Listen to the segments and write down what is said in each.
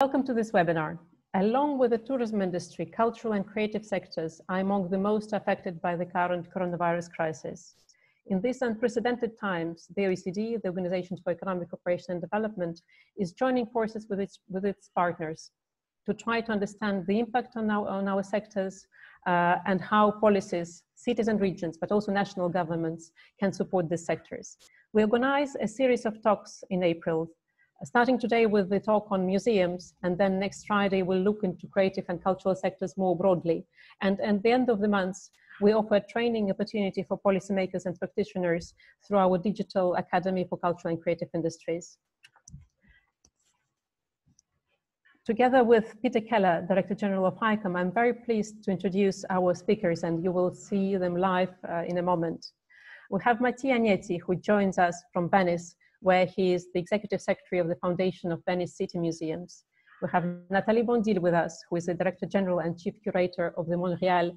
Welcome to this webinar. Along with the tourism industry, cultural and creative sectors are among the most affected by the current coronavirus crisis. In these unprecedented times, the OECD, the Organization for Economic Cooperation and Development, is joining forces with its partners to try to understand the impact on our sectors and how policies, cities and regions, but also national governments can support these sectors. We organize a series of talks in April, starting today with the talk on museums, and then next Friday we'll look into creative and cultural sectors more broadly. And at the end of the month, we offer training opportunity for policymakers and practitioners through our Digital Academy for Culture and Creative Industries. Together with Peter Keller, Director General of ICOM, I'm very pleased to introduce our speakers, and you will see them live in a moment. We have Mattia Nieti, who joins us from Venice, where he is the Executive Secretary of the Foundation of Venice City Museums. We have Nathalie Bondil with us, who is the Director General and Chief Curator of the Montréal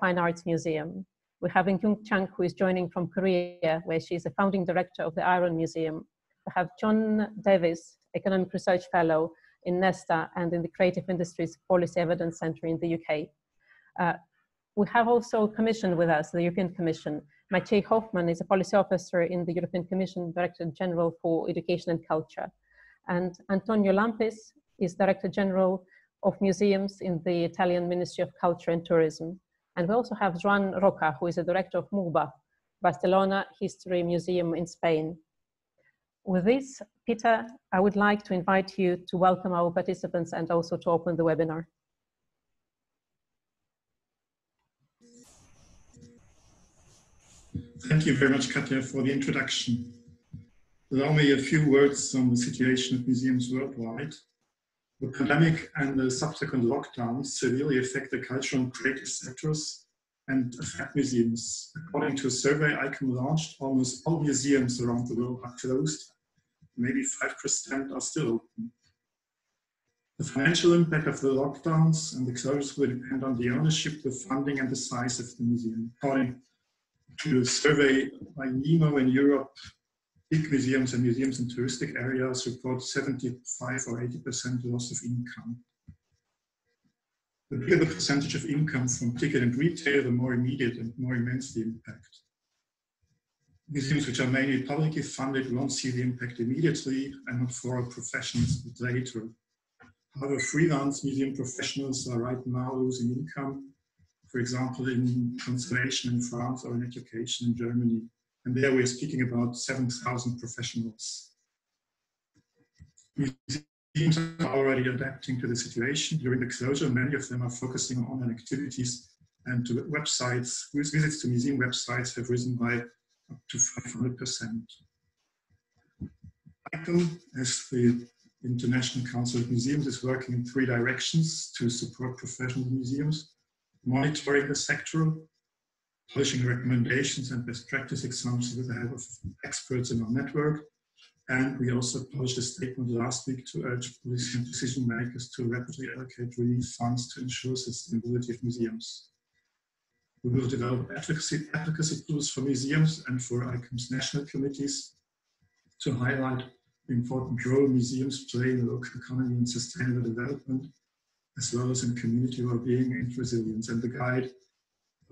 Fine Arts Museum. We have Inkyung Chang, who is joining from Korea, where she is the Founding Director of the Iron Museum. We have John Davis, Economic Research Fellow in NESTA and in the Creative Industries Policy Evidence Centre in the UK. We have also a commission with us, the European Commission. Matthias Hoffmann is a policy officer in the European Commission, Director General for Education and Culture. And Antonio Lampis is Director General of Museums in the Italian Ministry of Culture and Tourism. And we also have Joan Roca, who is the Director of MUHBA, Barcelona History Museum in Spain. With this, Peter, I would like to invite you to welcome our participants and also to open the webinar. Thank you very much, Katja, for the introduction. Allow me a few words on the situation of museums worldwide. The pandemic and the subsequent lockdowns severely affect the cultural and creative sectors and affect museums. According to a survey ICOM launched, almost all museums around the world are closed. Maybe 5% are still open. The financial impact of the lockdowns and the closures will depend on the ownership, the funding, and the size of the museum. According to a survey by NEMO in Europe, big museums and museums in touristic areas report 75 or 80% loss of income. The bigger the percentage of income from ticket and retail, the more immediate and more immense the impact. Museums which are mainly publicly funded won't see the impact immediately, and not for professionals but later. However, freelance museum professionals are right now losing income, for example, in conservation in France or in education in Germany. And there we're speaking about 7,000 professionals. Museums are already adapting to the situation. During the closure, many of them are focusing on online activities and to websites. Visits to museum websites have risen by up to 500%. ICOM, as the International Council of Museums, is working in three directions to support professional museums: monitoring the sector, publishing recommendations and best practice examples with the help of experts in our network. And we also published a statement last week to urge policy and decision makers to rapidly allocate relief funds to ensure sustainability of museums. We will develop advocacy tools for museums and for ICOM's national committees to highlight the important role museums play in the local economy and sustainable development, as well as in community well-being and resilience. And the guide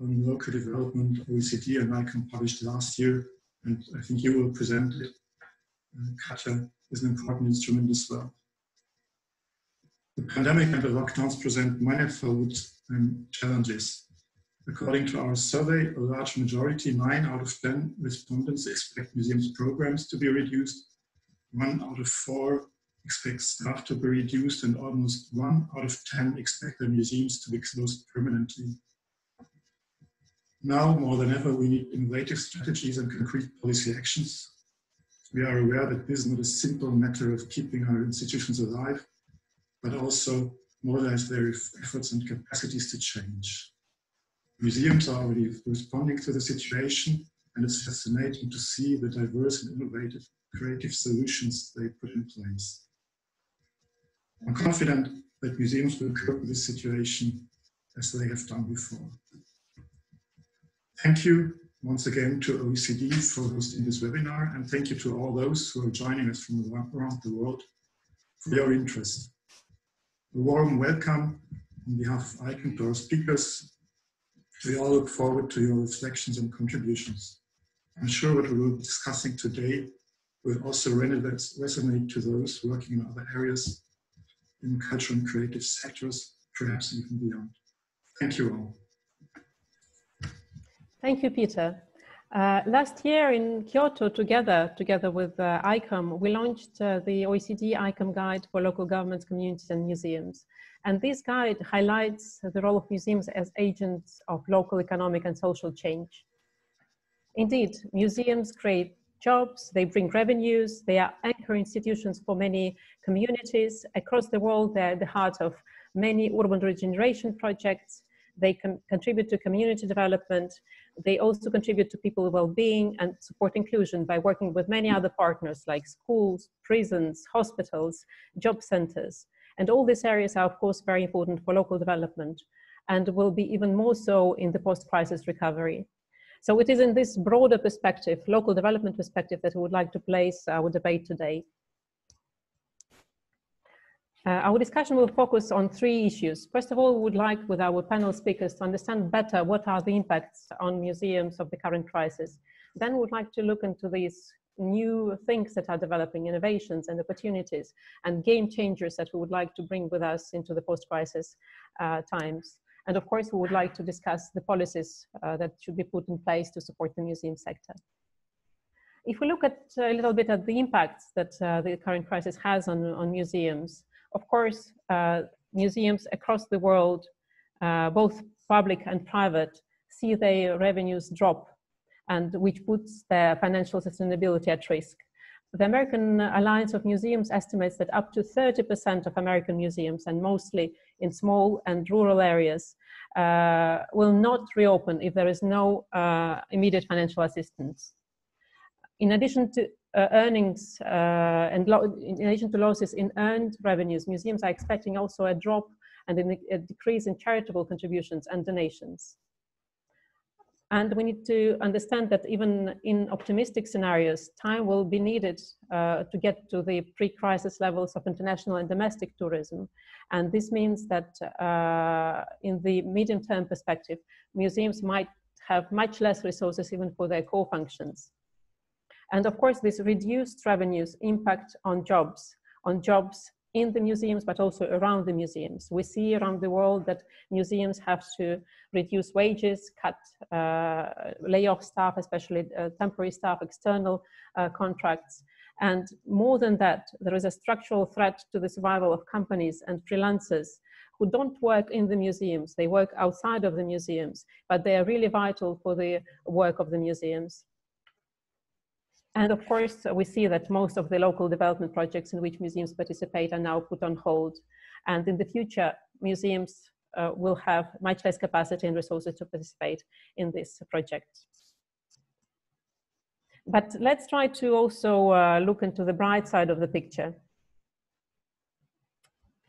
on local development, OECD and ICOM published last year, and I think you will present it, Katja, is an important instrument as well. The pandemic and the lockdowns present manifold challenges. According to our survey, a large majority, 9 out of 10 respondents, expect museums programs to be reduced. 1 out of 4 expect staff to be reduced, and almost 1 out of 10 expect their museums to be closed permanently. Now more than ever, we need innovative strategies and concrete policy actions. We are aware that this is not a simple matter of keeping our institutions alive, but also mobilize their efforts and capacities to change. Museums are already responding to the situation, and it's fascinating to see the diverse and innovative creative solutions they put in place. I'm confident that museums will cope with this situation as they have done before. Thank you once again to OECD for hosting this webinar, and thank you to all those who are joining us from around the world for your interest. A warm welcome on behalf of ICOM to our speakers. We all look forward to your reflections and contributions. I'm sure what we will be discussing today will also resonate to those working in other areas in cultural and creative sectors, perhaps even beyond. Thank you all. Thank you, Peter. Last year in Kyoto, together with ICOM, we launched the OECD ICOM Guide for Local Governments, Communities and Museums. And this guide highlights the role of museums as agents of local economic and social change. Indeed, museums create jobs, they bring revenues, they are anchor institutions for many communities. Across the world, they're at the heart of many urban regeneration projects. They contribute to community development. They also contribute to people's well-being and support inclusion by working with many other partners like schools, prisons, hospitals, job centers. And all these areas are, of course, very important for local development and will be even more so in the post-crisis recovery. So it is in this broader perspective, local development perspective, that we would like to place our debate today. Our discussion will focus on three issues. First of all, we would like, with our panel speakers, to understand better what are the impacts on museums of the current crisis. Then we would like to look into these new things that are developing, innovations and opportunities, and game changers that we would like to bring with us into the post-crisis times. And of course, we would like to discuss the policies that should be put in place to support the museum sector. If we look at a little bit at the impacts that the current crisis has on museums, of course, museums across the world, both public and private, see their revenues drop, and which puts their financial sustainability at risk. The American Alliance of Museums estimates that up to 30% of American museums, and mostly in small and rural areas, will not reopen if there is no immediate financial assistance. In addition to earnings in addition to losses in earned revenues, museums are expecting also a drop and a decrease in charitable contributions and donations. And we need to understand that even in optimistic scenarios, time will be needed to get to the pre-crisis levels of international and domestic tourism. And this means that in the medium-term perspective, museums might have much less resources even for their core functions. And of course, these reduced revenues impact on jobs in the museums, but also around the museums. We see around the world that museums have to reduce wages, lay off staff, especially temporary staff, external contracts. And more than that, there is a structural threat to the survival of companies and freelancers who don't work in the museums. They work outside of the museums, but they are really vital for the work of the museums. And of course, we see that most of the local development projects in which museums participate are now put on hold. And in the future, museums will have much less capacity and resources to participate in this project. But let's try to also look into the bright side of the picture.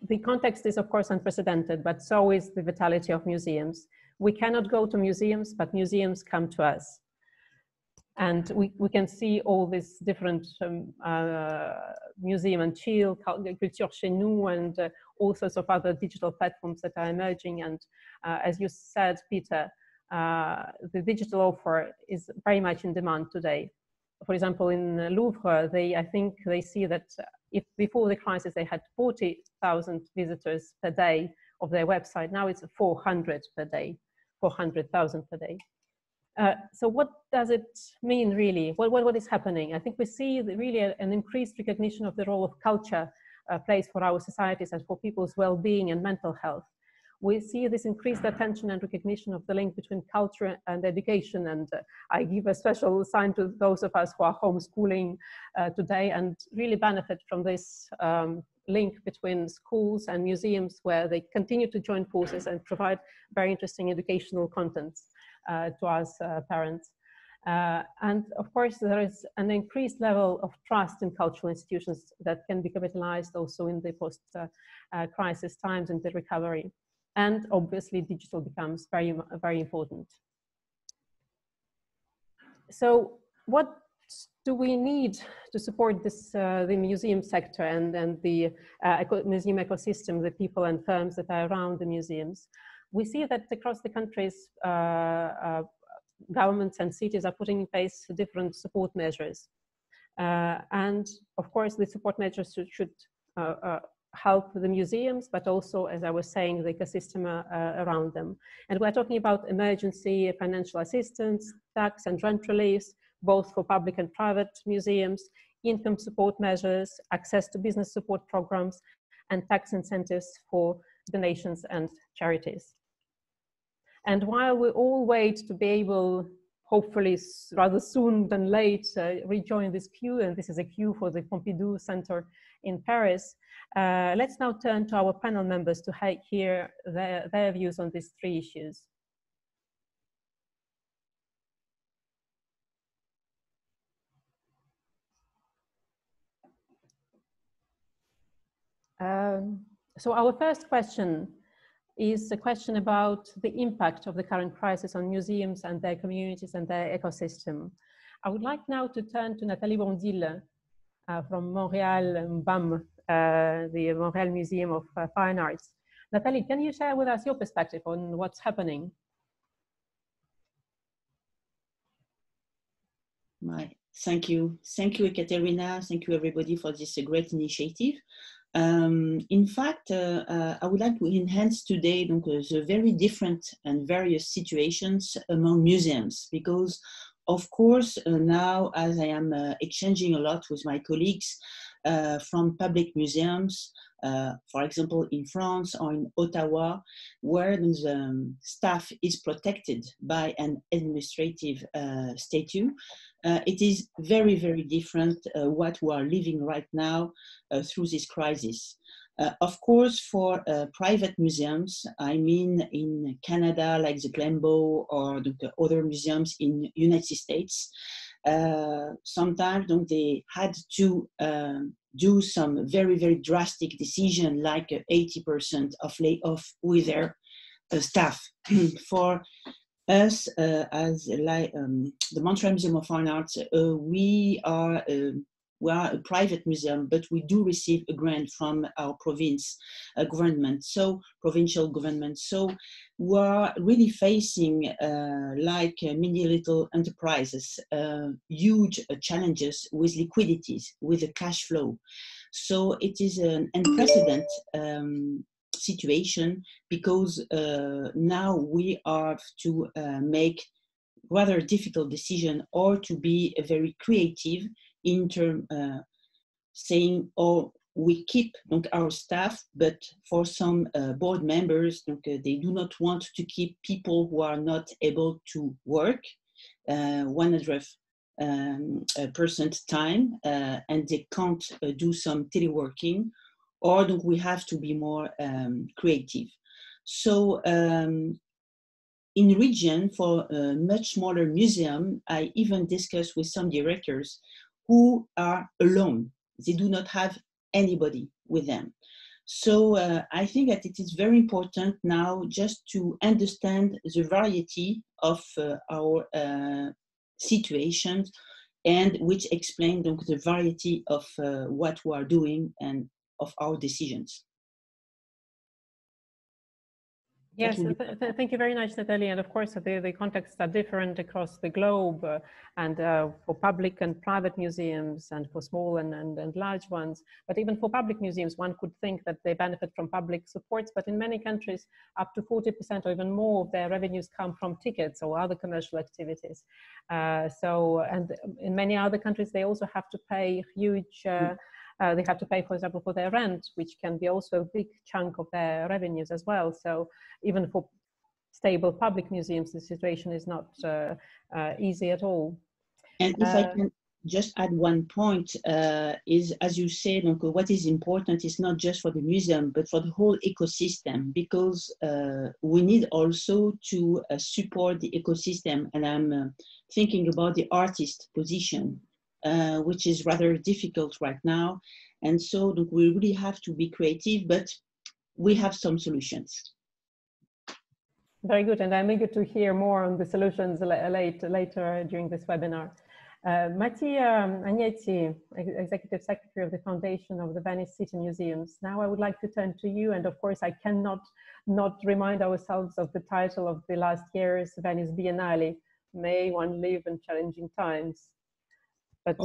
The context is, of course, unprecedented, but so is the vitality of museums. We cannot go to museums, but museums come to us. And we can see all these different museum and chill, culture chez nous, and all sorts of other digital platforms that are emerging. And as you said, Peter, the digital offer is very much in demand today. For example, in Louvre, I think they see that if before the crisis they had 40,000 visitors per day of their website, now it's 400 per day, 400,000 per day. So what does it mean, really? What is happening? I think we see really an increased recognition of the role of culture plays for our societies and for people's well-being and mental health. We see this increased attention and recognition of the link between culture and education. And I give a special sign to those of us who are homeschooling today and really benefit from this link between schools and museums, where they continue to join forces and provide very interesting educational contents to us parents. And of course, there is an increased level of trust in cultural institutions that can be capitalized also in the post-crisis times and the recovery. And obviously, digital becomes very, very important. So what do we need to support this, the museum sector and the museum ecosystem, the people and firms that are around the museums? We see that across the countries, governments and cities are putting in place different support measures. And of course, the support measures should help the museums, but also, as I was saying, the ecosystem around them. And we're talking about emergency financial assistance, tax and rent reliefs, both for public and private museums, income support measures, access to business support programs, and tax incentives for donations and charities. And while we all wait to be able, hopefully rather soon than late, rejoin this queue, and this is a queue for the Pompidou Center in Paris, let's now turn to our panel members to hear their views on these three issues. So our first question is a question about the impact of the current crisis on museums and their communities and their ecosystem. I would like now to turn to Nathalie Bondil from Montréal MUHBA, the Montréal Museum of Fine Arts. Nathalie, can you share with us your perspective on what's happening? Thank you. Thank you, Ekaterina. Thank you, everybody, for this great initiative. In fact, I would like to enhance today the very different and various situations among museums, because of course now, as I am exchanging a lot with my colleagues from public museums, for example in France or in Ottawa, where the staff is protected by an administrative statute, it is very, very different what we are living right now through this crisis. Of course, for private museums, I mean in Canada, like the Glenbow, or the other museums in United States, sometimes they had to do some very, very drastic decision, like 80% of layoff with their staff. For us, as the Montréal Museum of Fine Arts, we are a private museum, but we do receive a grant from our provincial government. So we are really facing, like many little enterprises, huge challenges with liquidities, with the cash flow. So it is an unprecedented situation, because now we have to make rather difficult decision, or to be very creative in term saying, oh, we keep our staff, but for some board members, they do not want to keep people who are not able to work 100% time, and they can't do some teleworking, or we have to be more creative. So in region, for a much smaller museum, I even discussed with some directors who are alone. They do not have anybody with them. So I think that it is very important now just to understand the variety of our situations, and which explain the variety of what we are doing and of our decisions. Yes, thank you very much, Nathalie. And of course, the contexts are different across the globe, and for public and private museums, and for small and large ones. But even for public museums, one could think that they benefit from public supports. But in many countries, up to 40% or even more of their revenues come from tickets or other commercial activities. And in many other countries, they also have to pay huge. They have to pay, for example, for their rent, which can be also a big chunk of their revenues as well. So even for stable public museums, the situation is not easy at all. And if I can just add one point, is, as you said, what is important is not just for the museum, but for the whole ecosystem, because we need also to support the ecosystem. And I'm thinking about the artist position, which is rather difficult right now. And so we really have to be creative, but we have some solutions. Very good, and I'm eager to hear more on the solutions later during this webinar. Mattia Nieti, Executive Secretary of the Foundation of the Venice City Museums. Now I would like to turn to you, and of course I cannot not remind ourselves of the title of the last year's Venice Biennale, May One Live in Challenging Times. But,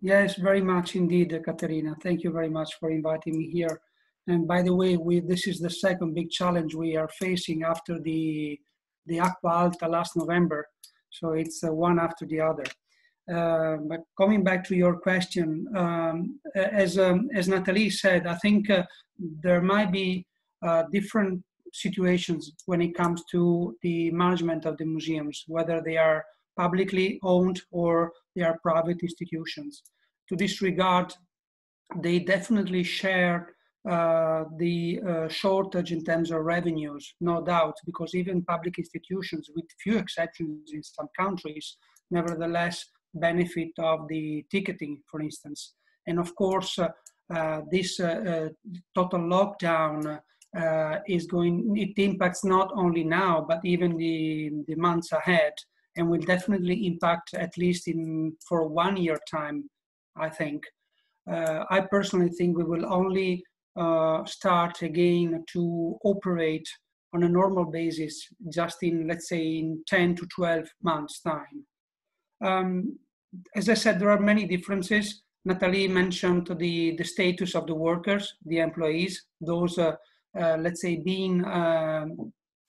yes, very much indeed, Caterina. Thank you very much for inviting me here. And by the way, this is the second big challenge we are facing after the Aqua Alta last November. So it's one after the other. But coming back to your question, as Nathalie said, I think there might be different situations when it comes to the management of the museums, whether they are publicly owned or they are private institutions. To this regard, they definitely share the shortage in terms of revenues, no doubt, because even public institutions, with few exceptions in some countries, nevertheless benefit of the ticketing, for instance. And of course, this total lockdown it impacts not only now, but even the months ahead, and will definitely impact at least for 1 year time, I think. I personally think we will only start again to operate on a normal basis just in, let's say, in 10 to 12 months time. As I said, there are many differences. Nathalie mentioned the status of the workers, the employees, those, let's say, being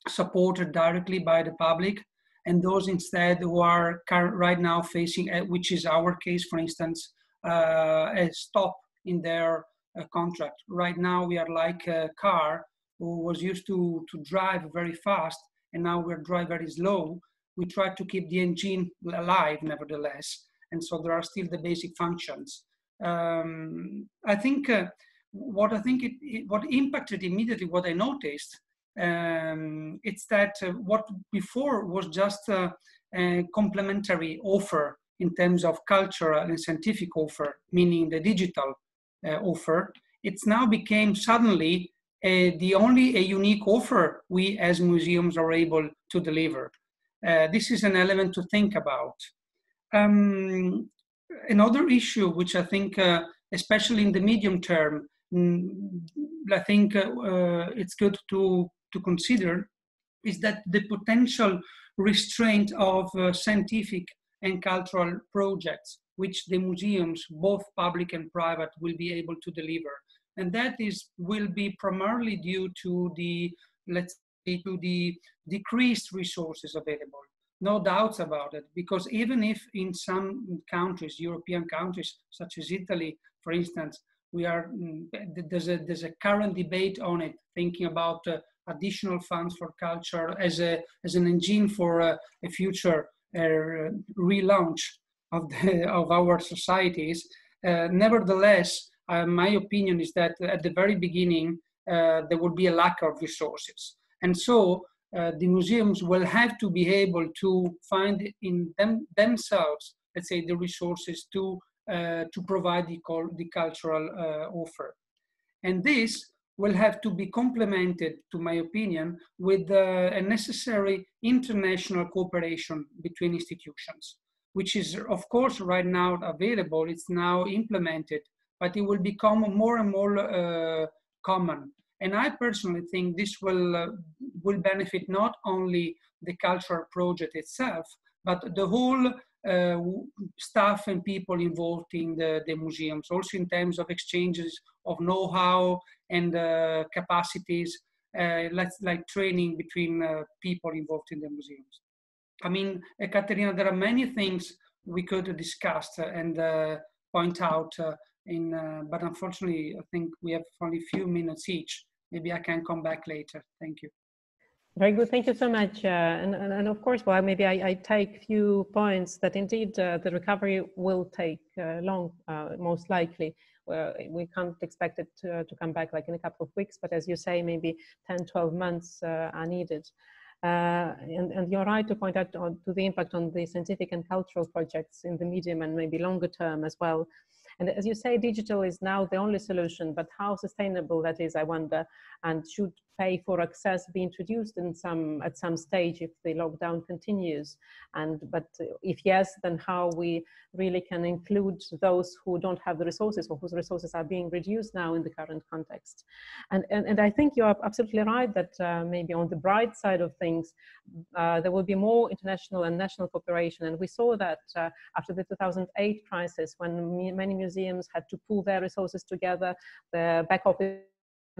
supported directly by the public, and those instead who are right now facing, which is our case, for instance, a stop in their contract. Right now we are like a car who was used to drive very fast, and now we're driving very slow. We try to keep the engine alive nevertheless, and so there are still the basic functions. I think what impacted immediately, what I noticed, it's that what before was just a complementary offer in terms of cultural and scientific offer, meaning the digital offer, it's now became suddenly the only unique offer we as museums are able to deliver. This is an element to think about. Another issue which I think, especially in the medium term, I think it's good to consider, is that the potential restraint of scientific and cultural projects which the museums, both public and private, will be able to deliver. And that will be primarily due to the decreased resources available. No doubts about it, because even if in some countries, European countries, such as Italy, for instance, there's a current debate on it, thinking about additional funds for culture as an engine for a future relaunch of our societies. Nevertheless, my opinion is that at the very beginning, there would be a lack of resources. And so the museums will have to be able to find in themselves, let's say, the resources to provide the cultural offer. And this will have to be complemented, to my opinion, with a necessary international cooperation between institutions, which is, of course, right now available. It's now implemented, but it will become more and more common. And I personally think this will benefit not only the cultural project itself, but the whole staff and people involved in the museums, also in terms of exchanges of know-how and capacities, like training between people involved in the museums. I mean, Caterina, there are many things we could discuss and point out, but unfortunately, I think we have only a few minutes each. Maybe I can come back later. Thank you. Very good. Thank you so much. And of course, well, maybe I take a few points that indeed the recovery will take long, most likely. We can't expect it to come back like in a couple of weeks, but as you say, maybe 10, 12 months are needed. And you're right to point out to the impact on the scientific and cultural projects in the medium and maybe longer term as well. And as you say, digital is now the only solution, but how sustainable that is, I wonder, and should pay for access be introduced in at some stage if the lockdown continues? But if yes, then how we really can include those who don't have the resources or whose resources are being reduced now in the current context. And I think you are absolutely right that maybe on the bright side of things, there will be more international and national cooperation. And we saw that after the 2008 crisis, when many museums had to pull their resources together, the back office,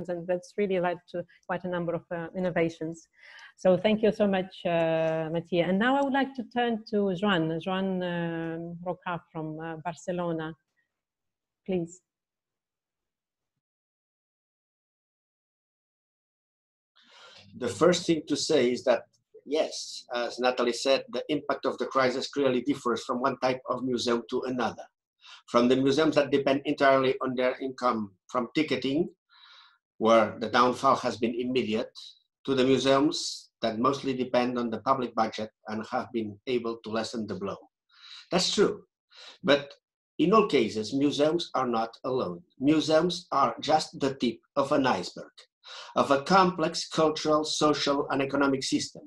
and that's really led to quite a number of innovations. So thank you so much, Mattia. And now I would like to turn to Joan Roca from Barcelona, please. The first thing to say is that, yes, as Nathalie said, the impact of the crisis clearly differs from one type of museum to another. From the museums that depend entirely on their income from ticketing, where the downfall has been immediate, to the museums that mostly depend on the public budget and have been able to lessen the blow. That's true, but in all cases, museums are not alone. Museums are just the tip of an iceberg, of a complex cultural, social, and economic system,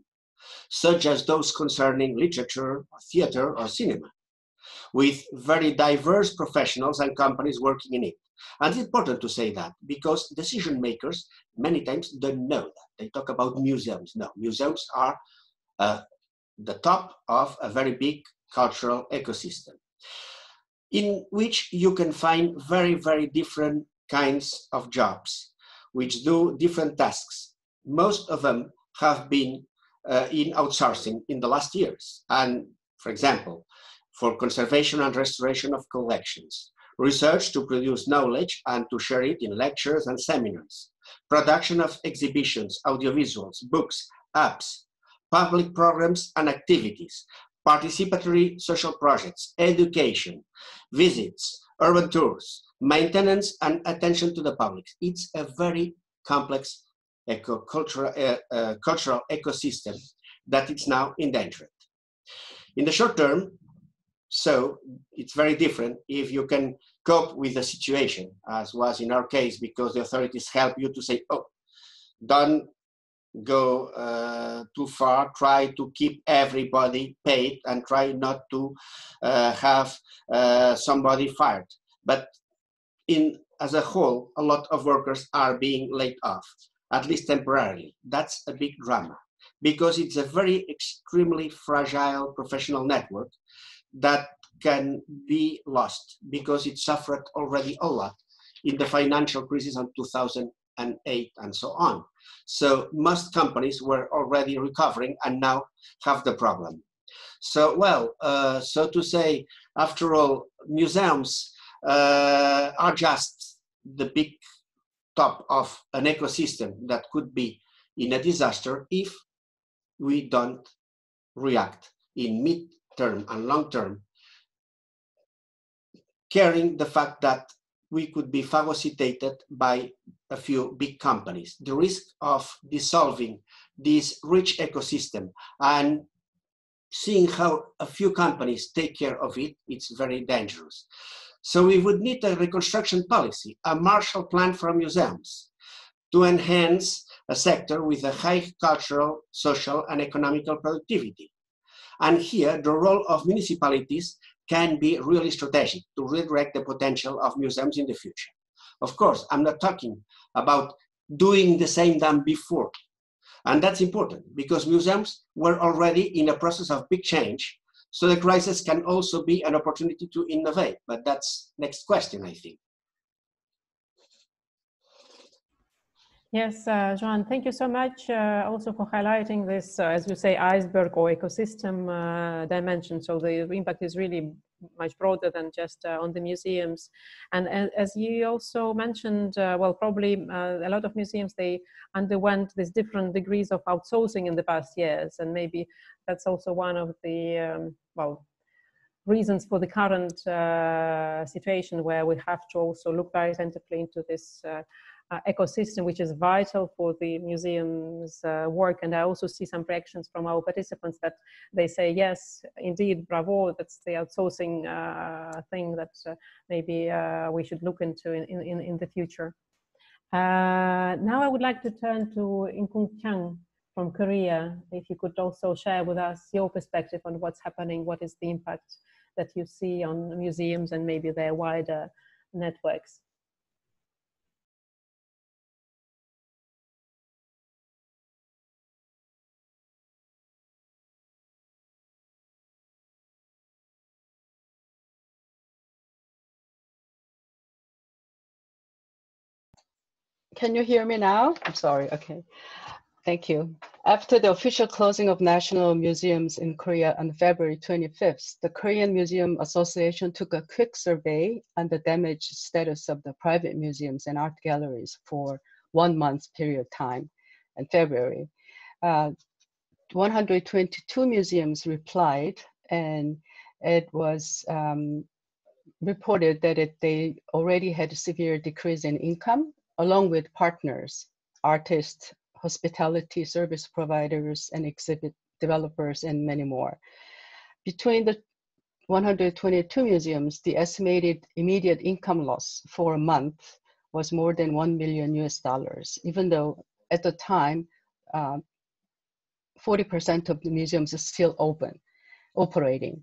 such as those concerning literature, or theater, or cinema, with very diverse professionals and companies working in it. And it's important to say that because decision makers many times don't know that. They talk about museums. No, museums are the top of a very big cultural ecosystem in which you can find very, very different kinds of jobs which do different tasks. Most of them have been in outsourcing in the last years. And for example, for conservation and restoration of collections, research to produce knowledge and to share it in lectures and seminars, production of exhibitions, audiovisuals, books, apps, public programs and activities, participatory social projects, education, visits, urban tours, maintenance and attention to the public. It's a very complex cultural ecosystem that is now endangered. In the short term, so it's very different if you can cope with the situation, as was in our case, because the authorities help you to say, oh, don't go too far, try to keep everybody paid and try not to have somebody fired. But as a whole, a lot of workers are being laid off, at least temporarily. That's a big drama because it's a very extremely fragile professional network that can be lost because it suffered already a lot in the financial crisis of 2008 and so on. So most companies were already recovering and now have the problem. So, well, so to say, after all, museums are just the big top of an ecosystem that could be in a disaster if we don't react in mid-term and long-term, carrying the fact that we could be phagocytated by a few big companies. The risk of dissolving this rich ecosystem and seeing how a few companies take care of it, it's very dangerous. So we would need a reconstruction policy, a Marshall Plan for museums to enhance a sector with a high cultural, social, and economical productivity. And here, the role of municipalities can be really strategic to redirect the potential of museums in the future. Of course, I'm not talking about doing the same than before. And that's important because museums were already in a process of big change. So the crisis can also be an opportunity to innovate. But that's next question, I think. Yes, Joan, thank you so much also for highlighting this, as you say, iceberg or ecosystem dimension. So the impact is really much broader than just on the museums. And as you also mentioned, well, probably a lot of museums, they underwent these different degrees of outsourcing in the past years. And maybe that's also one of the, well, reasons for the current situation where we have to also look very attentively into this ecosystem, which is vital for the museum's work. And I also see some reactions from our participants that they say, yes, indeed, bravo, that's the outsourcing thing that maybe we should look into in the future. Now I would like to turn to Inkyung Chang from Korea. If you could also share with us your perspective on what's happening, what is the impact that you see on museums and maybe their wider networks. Can you hear me now? I'm sorry, okay. Thank you. After the official closing of national museums in Korea on February 25th, the Korean Museum Association took a quick survey on the damaged status of the private museums and art galleries for 1 month period of time in February. 122 museums replied, and it was reported that they already had a severe decrease in income, along with partners, artists, hospitality service providers, and exhibit developers, and many more. Between the 122 museums, the estimated immediate income loss for a month was more than $1 million US, even though at the time, 40% of the museums are still operating.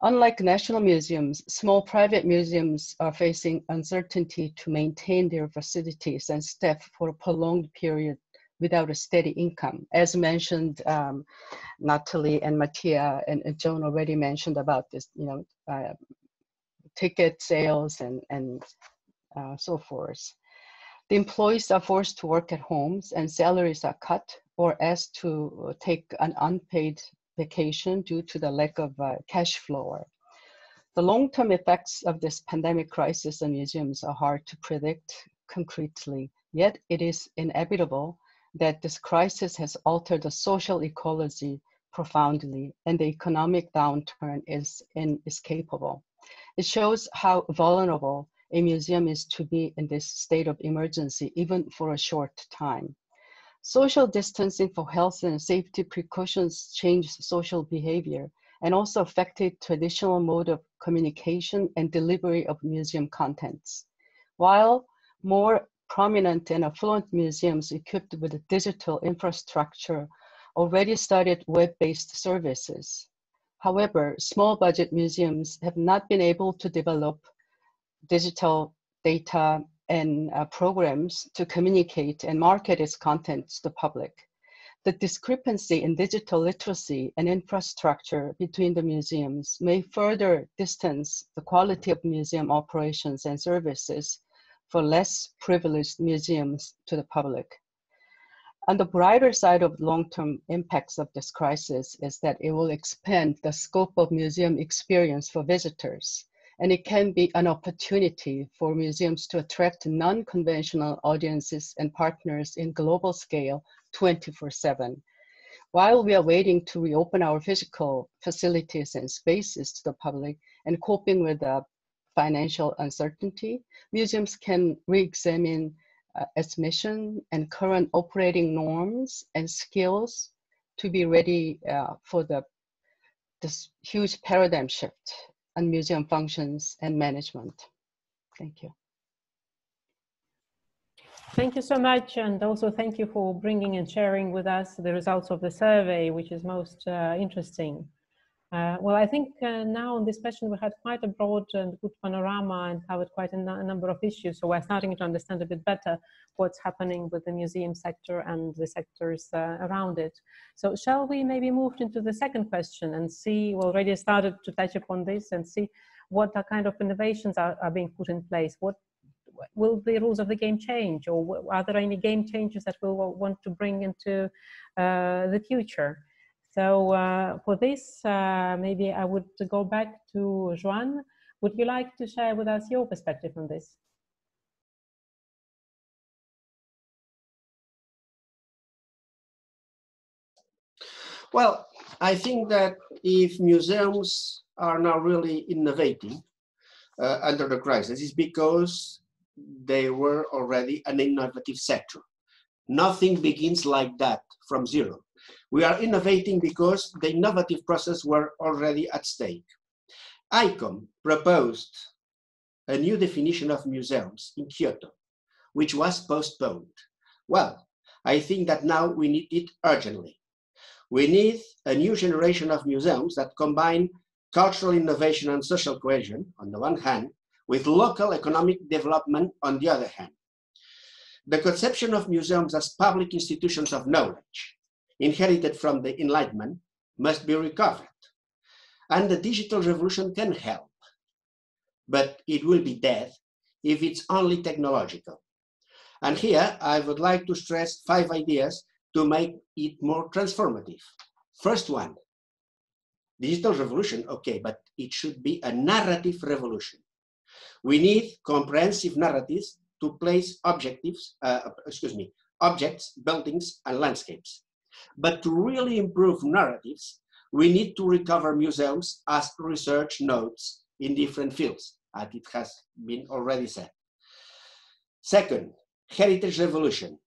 Unlike national museums, small private museums are facing uncertainty to maintain their facilities and staff for a prolonged period without a steady income. As mentioned, Nathalie and Mattia and Joan already mentioned about this, ticket sales and so forth. The employees are forced to work at homes, and salaries are cut or asked to take an unpaid vacation due to the lack of cash flow. The long-term effects of this pandemic crisis on museums are hard to predict concretely, yet it is inevitable that this crisis has altered the social ecology profoundly, and the economic downturn is inescapable. It shows how vulnerable a museum is to be in this state of emergency, even for a short time. Social distancing for health and safety precautions changed social behavior and also affected traditional mode of communication and delivery of museum contents. While more prominent and affluent museums equipped with digital infrastructure already started web-based services. However, small budget museums have not been able to develop digital data and programs to communicate and market its content to the public. The discrepancy in digital literacy and infrastructure between the museums may further distance the quality of museum operations and services for less privileged museums to the public. On the brighter side of long-term impacts of this crisis is that it will expand the scope of museum experience for visitors. And it can be an opportunity for museums to attract non-conventional audiences and partners in global scale 24/7. While we are waiting to reopen our physical facilities and spaces to the public and coping with the financial uncertainty, museums can re-examine its mission and current operating norms and skills to be ready for this huge paradigm shift and museum functions and management. Thank you. Thank you so much, and also thank you for bringing and sharing with us the results of the survey, which is most interesting. Well, I think now in this session we had quite a broad and good panorama and covered quite a number of issues, so we're starting to understand a bit better what's happening with the museum sector and the sectors around it. So shall we maybe move into the second question and see, we already started to touch upon this, and see what kind of innovations are being put in place? What will the rules of the game change, or are there any game changes that we'll want to bring into the future? So for this, maybe I would go back to Joan. Would you like to share with us your perspective on this? Well, I think that if museums are now really innovating under the crisis, it's because they were already an innovative sector. Nothing begins like that from zero. We are innovating because the innovative process were already at stake. ICOM proposed a new definition of museums in Kyoto, which was postponed. Well, I think that now we need it urgently. We need a new generation of museums that combine cultural innovation and social cohesion on the one hand, with local economic development on the other hand. The conception of museums as public institutions of knowledge, inherited from the Enlightenment, must be recovered. And the digital revolution can help, but it will be dead if it's only technological. And here, I would like to stress 5 ideas to make it more transformative. First one, digital revolution, okay, but it should be a narrative revolution. We need comprehensive narratives to place objects, buildings, and landscapes. But to really improve narratives, we need to recover museums as research nodes in different fields, as it has been already said. Second, heritage revolution.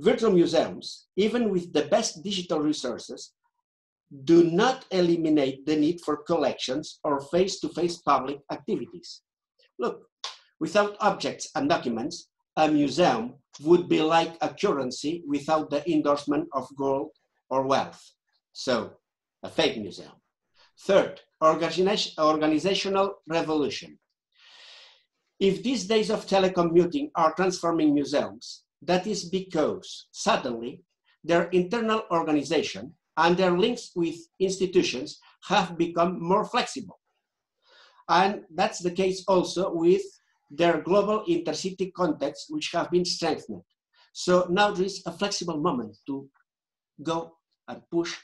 Virtual museums, even with the best digital resources, do not eliminate the need for collections or face-to-face public activities. Look, without objects and documents, a museum would be like a currency without the endorsement of gold or wealth. So, a fake museum. Third, organizational revolution. If these days of telecommuting are transforming museums, that is because suddenly their internal organization and their links with institutions have become more flexible. And that's the case also with their global intercity contexts, which have been strengthened. So now there is a flexible moment to go and push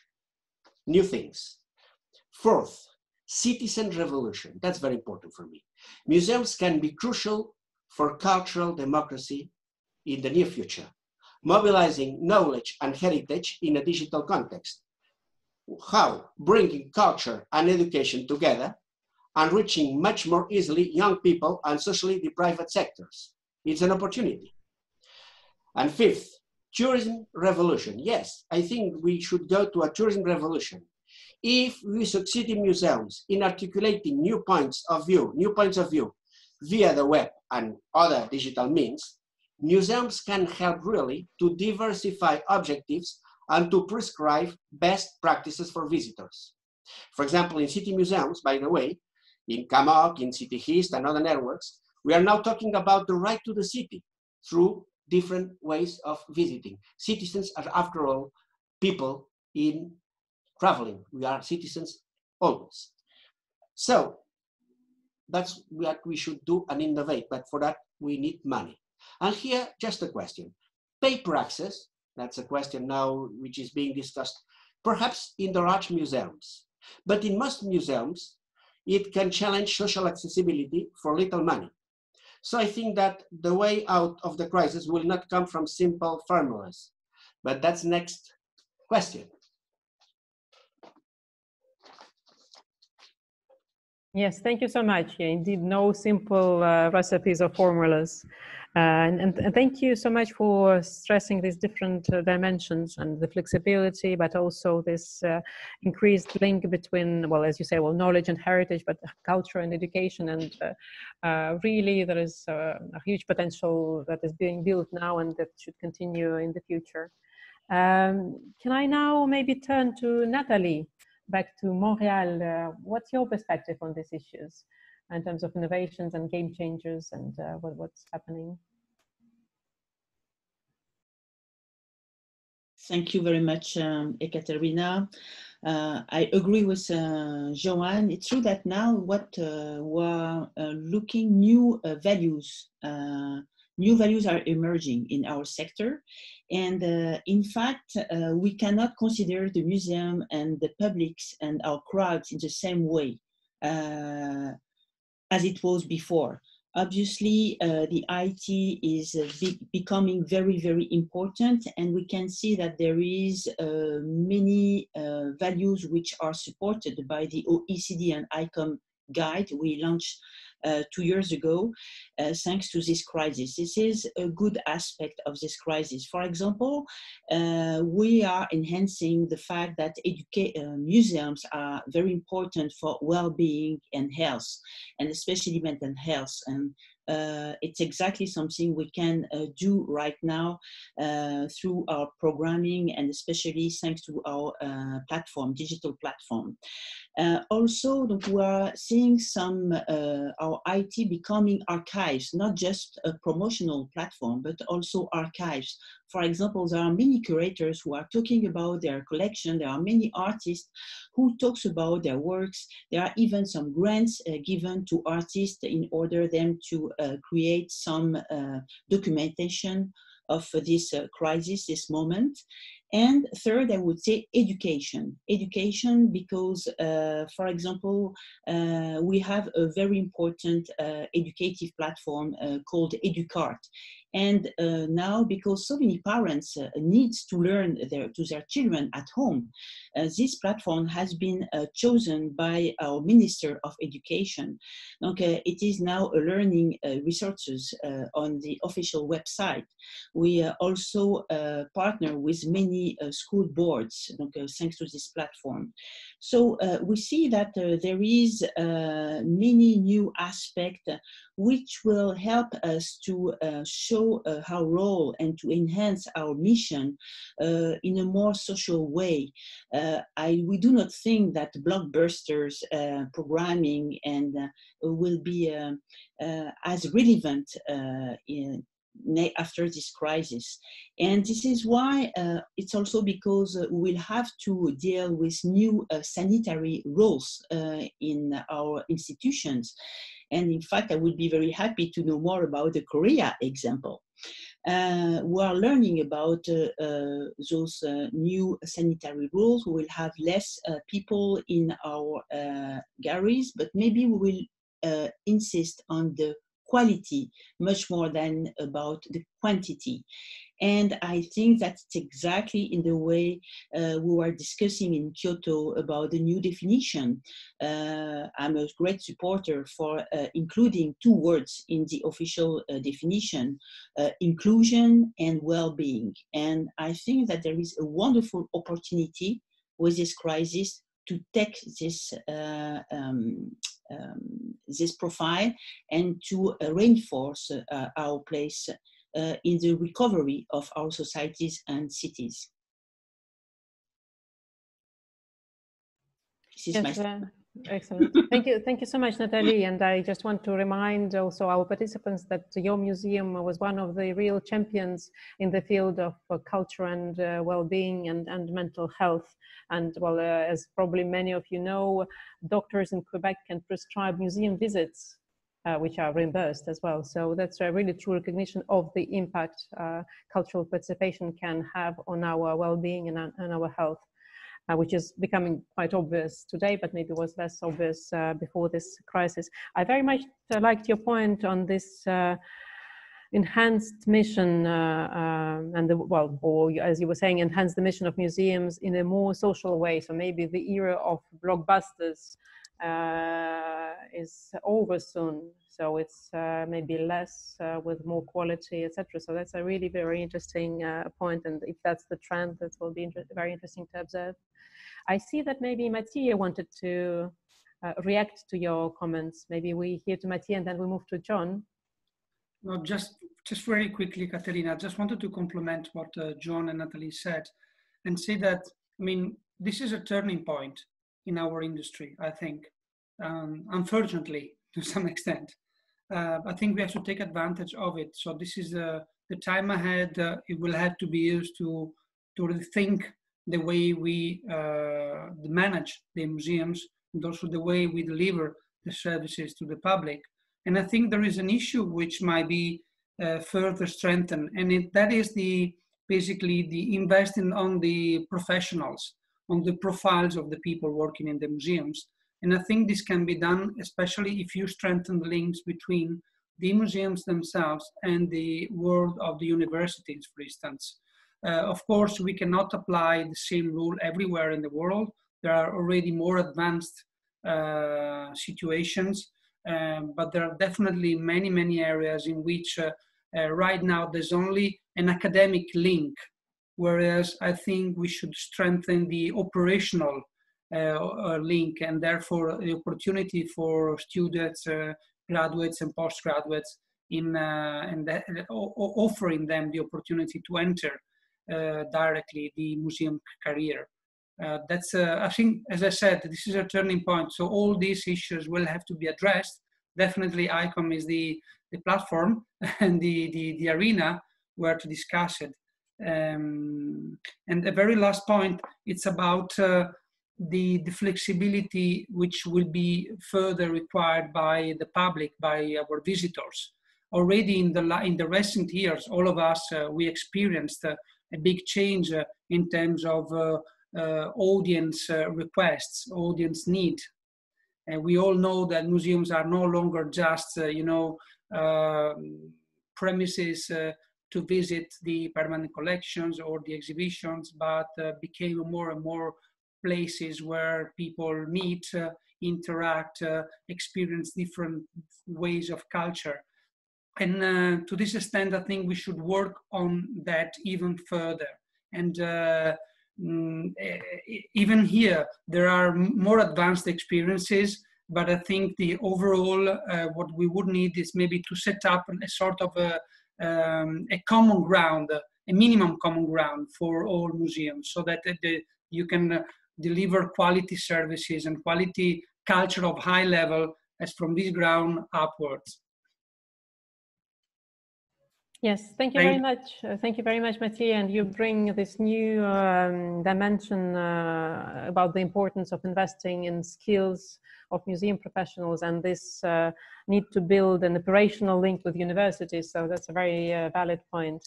new things. Fourth, citizen revolution. That's very important for me. Museums can be crucial for cultural democracy in the near future, mobilizing knowledge and heritage in a digital context. How? Bringing culture and education together and reaching much more easily young people and socially deprived sectors. It's an opportunity. And fifth, tourism revolution. Yes, I think we should go to a tourism revolution. If we succeed in museums in articulating new points of view via the web and other digital means, museums can help really to diversify objectives and to prescribe best practices for visitors. For example, in city museums, by the way, in Kamok, in City East, and other networks, we are now talking about the right to the city through different ways of visiting. Citizens are, after all, people in traveling. We are citizens always. So that's what we should do and innovate, but for that we need money. And here, just a question. Paper access, that's a question now which is being discussed, perhaps in the large museums. But in most museums, it can challenge social accessibility for little money. So I think that the way out of the crisis will not come from simple formulas. But that's next question. Yes, thank you so much. Yeah, indeed, no simple recipes or formulas. And thank you so much for stressing these different dimensions and the flexibility, but also this increased link between, well, as you say, well, knowledge and heritage, but culture and education. And really, there is a huge potential that is being built now and that should continue in the future. Can I now maybe turn to Nathalie? Back to Montréal, what's your perspective on these issues in terms of innovations and game changers and what's happening? Thank you very much, Ekaterina. I agree with Joanne. It's true that now what we're looking new values. New values are emerging in our sector, and in fact, we cannot consider the museum and the publics and our crowds in the same way as it was before. Obviously, the IT is becoming very, very important, and we can see that there is many values which are supported by the OECD and ICOM guide. We launched 2 years ago, thanks to this crisis. This is a good aspect of this crisis. For example, we are enhancing the fact that museums are very important for well-being and health, and especially mental health. And it's exactly something we can do right now through our programming, and especially thanks to our platform, digital platform. Also, we are seeing some our IT becoming archives, not just a promotional platform, but also archives. For example, there are many curators who are talking about their collection. There are many artists who talks about their works. There are even some grants given to artists in order them to create some documentation of this crisis, this moment. And third, I would say education. Education because, for example, we have a very important educative platform called Educart. And now, because so many parents need to learn to their children at home, this platform has been chosen by our Minister of Education. Okay, it is now a learning resources on the official website. We also partner with many school boards, okay, thanks to this platform. So we see that there is many new aspects which will help us to show our role and to enhance our mission in a more social way. We do not think that blockbusters programming and will be as relevant after this crisis. And this is why it's also because we'll have to deal with new sanitary rules in our institutions. And in fact, I would be very happy to know more about the Korea example. We are learning about those new sanitary rules. We will have less people in our galleries, but maybe we will insist on the quality much more than about the quantity. And I think that's exactly in the way we were discussing in Kyoto about the new definition. I'm a great supporter for including two words in the official definition, inclusion and well-being. And I think that there is a wonderful opportunity with this crisis to take this this profile and to reinforce our place in the recovery of our societies and cities. This is my excellent. Thank you so much, Nathalie. And I just want to remind also our participants that your museum was one of the real champions in the field of culture and well-being and mental health. And well, as probably many of you know, doctors in Quebec can prescribe museum visits, which are reimbursed as well. So that's a really true recognition of the impact cultural participation can have on our well-being and our health, which is becoming quite obvious today, but maybe was less obvious before this crisis. I very much liked your point on this enhanced mission and the, well, or as you were saying, enhance the mission of museums in a more social way. So maybe the era of blockbusters is over soon, so it's maybe less with more quality, etc. So that's a really very interesting point, and if that's the trend, that will be very interesting to observe. I see that maybe Mattia wanted to react to your comments. Maybe we hear to Mattia and then we move to John. No, just very quickly, Caterina, I just wanted to complement what John and Nathalie said and say that, I mean, this is a turning point in our industry, I think, unfortunately, to some extent. I think we have to take advantage of it. So this is the time ahead. It will have to be used to rethink the way we manage the museums and also the way we deliver the services to the public. And I think there is an issue which might be further strengthened, and that is basically the investing on the professionals, on the profiles of the people working in the museums. And I think this can be done, especially if you strengthen the links between the museums themselves and the world of the universities, for instance. Of course, we cannot apply the same rule everywhere in the world. There are already more advanced situations but there are definitely many, many areas in which right now there's only an academic link, whereas I think we should strengthen the operational link, and therefore the opportunity for students, graduates and postgraduates in offering them the opportunity to enter directly the museum career. That's, I think, as I said, this is a turning point. So all these issues will have to be addressed. Definitely ICOM is the platform and the arena where to discuss it. And the very last point, it's about the flexibility which will be further required by the public, by our visitors. Already in the recent years, all of us, we experienced a big change in terms of audience requests, audience need. And we all know that museums are no longer just, premises to visit the permanent collections or the exhibitions, but became more and more places where people meet, interact, experience different ways of culture. And to this extent, I think we should work on that even further. And even here, there are more advanced experiences, but I think the overall, what we would need is maybe to set up a sort of a common ground, a minimum common ground for all museums, so that you can deliver quality services and quality culture of high level as from this ground upwards. Yes, thank you very much. Thank you very much, Mattia. And you bring this new dimension about the importance of investing in skills of museum professionals and this need to build an operational link with universities. So that's a very valid point.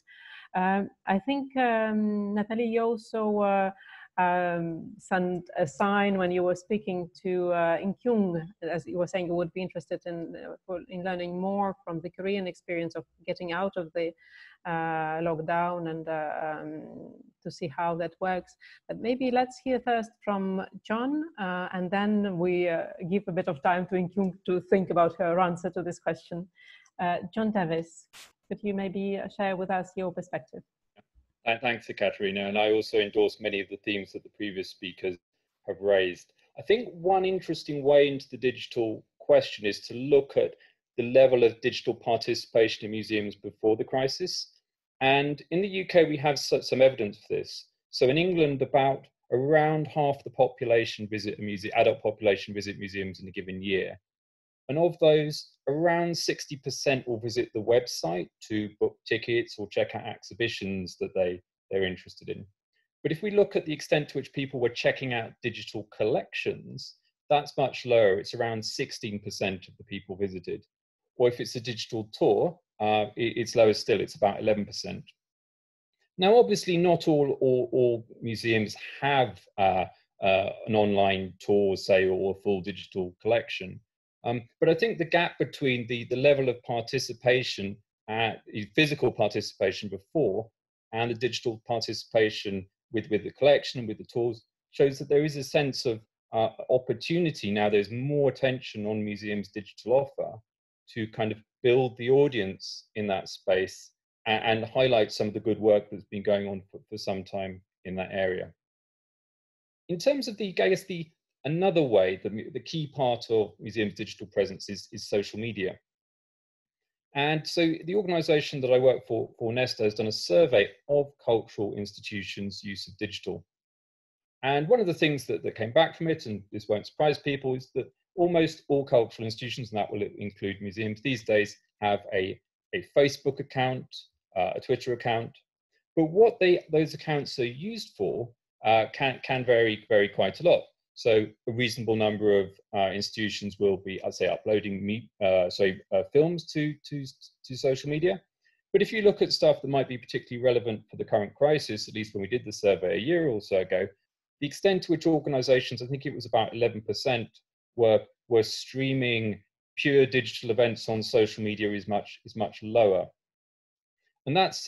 I think, Nathalie, you also sent a sign when you were speaking to Inkyung, as you were saying you would be interested in learning more from the Korean experience of getting out of the lockdown and to see how that works. But maybe let's hear first from John, and then we give a bit of time to Inkyung to think about her answer to this question. John Davis, could you maybe share with us your perspective? Thanks, Ekaterina, and I also endorse many of the themes that the previous speakers have raised. I think one interesting way into the digital question is to look at the level of digital participation in museums before the crisis. And in the UK, we have some evidence for this. So in England, about around half the population adult population visit museums in a given year. And of those, around 60% will visit the website to book tickets or check out exhibitions that they're interested in. But if we look at the extent to which people were checking out digital collections, that's much lower. It's around 16% of the people visited. Or if it's a digital tour, it's lower still. It's about 11%. Now, obviously, not all museums have an online tour, say, or a full digital collection. But I think the gap between the level of participation, physical participation before, and the digital participation with the collection, with the tools, shows that there is a sense of opportunity now. There's more attention on museums' digital offer to kind of build the audience in that space and highlight some of the good work that's been going on for some time in that area. In terms of another way, the key part of museums' digital presence is social media. And so the organisation that I work for NESTA, has done a survey of cultural institutions' use of digital. And one of the things that came back from it, and this won't surprise people, is that almost all cultural institutions, and that will include museums these days, have a Facebook account, a Twitter account. But what those accounts are used for can vary quite a lot. So a reasonable number of institutions will be, I'd say, uploading films to social media. But if you look at stuff that might be particularly relevant for the current crisis, at least when we did the survey a year or so ago, the extent to which organisations, I think it was about 11%, were streaming pure digital events on social media is much lower. And that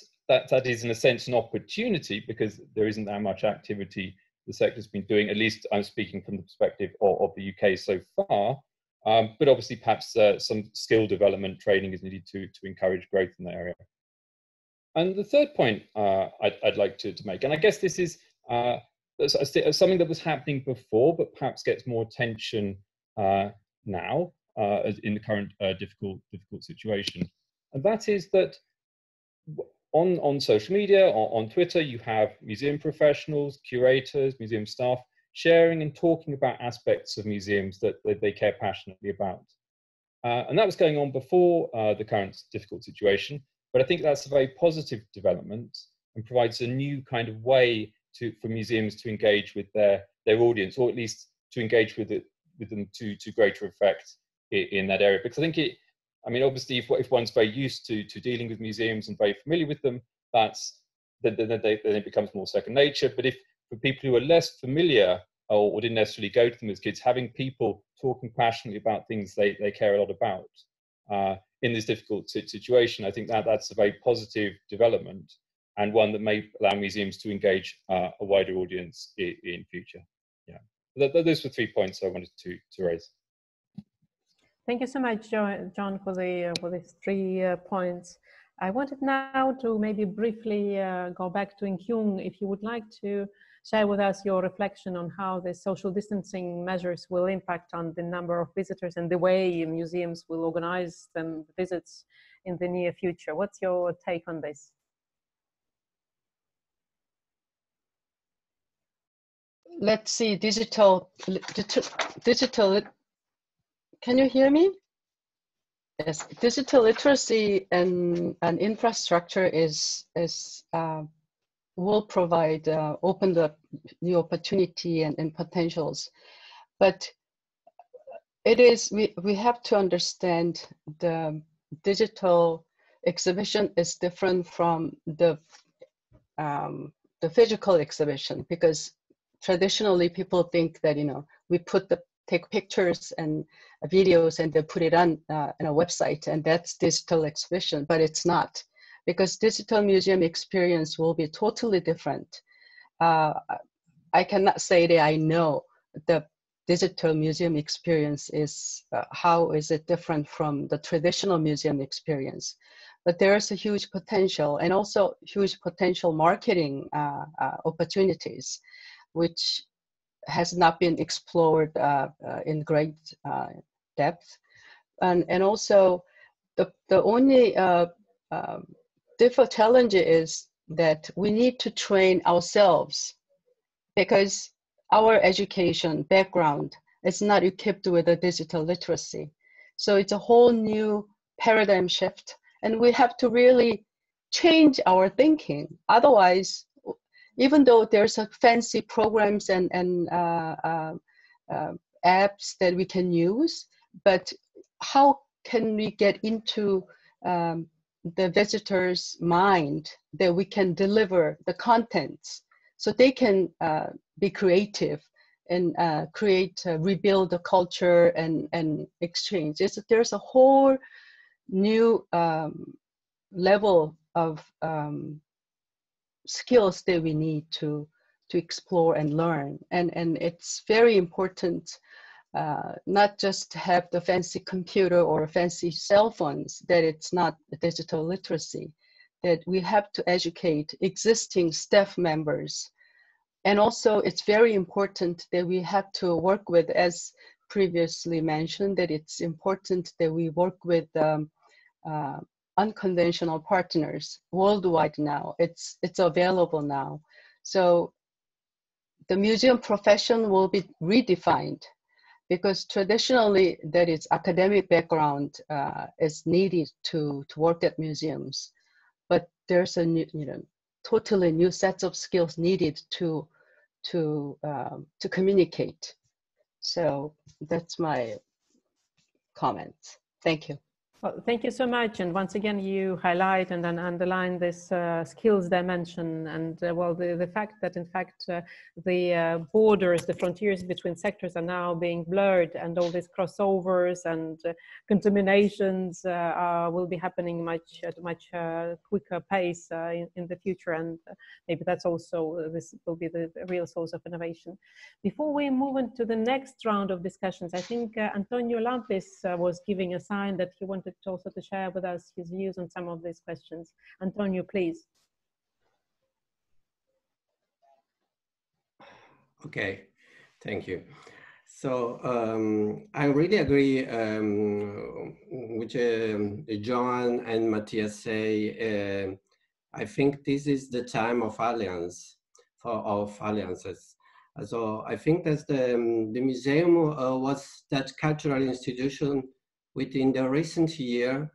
is in a sense an opportunity because there isn't that much activity the sector's been doing, at least I'm speaking from the perspective of the UK so far, But obviously perhaps some skill development training is needed to encourage growth in the area. And the third point I'd like to make, and I guess this is something that was happening before, but perhaps gets more attention now in the current difficult situation. And that is that on social media, on Twitter, you have museum professionals, curators, museum staff sharing and talking about aspects of museums that they care passionately about. And that was going on before the current difficult situation. But I think that's a very positive development and provides a new kind of way for museums to engage with their audience, or at least to engage with them to greater effect in that area. Because I think obviously, if one's very used to dealing with museums and very familiar with them, then it becomes more second nature. But if for people who are less familiar or didn't necessarily go to them as kids, having people talking passionately about things they care a lot about in this difficult situation, I think that's a very positive development and one that may allow museums to engage a wider audience in future. Yeah, those were 3 points I wanted to raise. Thank you so much, John, for these 3 points. I wanted now to maybe briefly go back to Inkyung, if you would like to share with us your reflection on how the social distancing measures will impact on the number of visitors and the way museums will organize them visits in the near future. What's your take on this? Let's see, digital. Can you hear me? Yes, digital literacy and infrastructure will provide, open up new opportunity and potentials. But it is, we have to understand the digital exhibition is different from the physical exhibition, because traditionally people think that, we take pictures and videos and they put it on a website, and that's digital exhibition, but it's not, because digital museum experience will be totally different. I cannot say that I know the digital museum experience is, how is it different from the traditional museum experience, but there is a huge potential, and also huge potential marketing opportunities, which has not been explored in great depth, and also the only difficult challenge is that we need to train ourselves, because our education background is not equipped with a digital literacy, so it's a whole new paradigm shift, and we have to really change our thinking. Otherwise, even though there's fancy programs and apps that we can use, but how can we get into the visitor's mind that we can deliver the contents so they can be creative and rebuild the culture and exchange? There's a whole new level of skills that we need to explore and learn, and it's very important not just to have the fancy computer or fancy cell phones, that it's not digital literacy, that we have to educate existing staff members. And also it's very important that we have to work with, as previously mentioned, that it's important that we work with unconventional partners worldwide now. It's available now. So the museum profession will be redefined, because traditionally that is academic background is needed to work at museums. But there's a new, totally new sets of skills needed to communicate. So that's my comment. Thank you. Well, thank you so much. And once again, you highlight and then underline this skills dimension and well, the fact that in fact the borders, the frontiers between sectors are now being blurred, and all these crossovers and contaminations will be happening much at much quicker pace in the future. And maybe that's also, this will be the real source of innovation. Before we move into the next round of discussions, I think Antonio Lampis was giving a sign that he wanted also to share with us his views on some of these questions. Antonio, please. Okay, thank you. So I really agree with John and Matthias say, I think this is the time of alliance, of alliances. So I think that the museum was that cultural institution within the recent year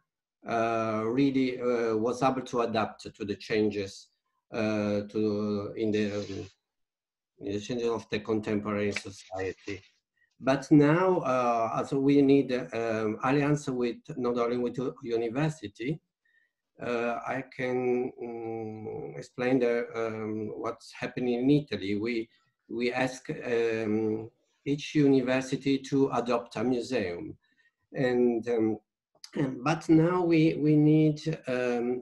really was able to adapt to the changes in the changes of the contemporary society. But now, also we need alliance with not only with university. I can explain the, what's happening in Italy. We ask each university to adopt a museum. And but now we need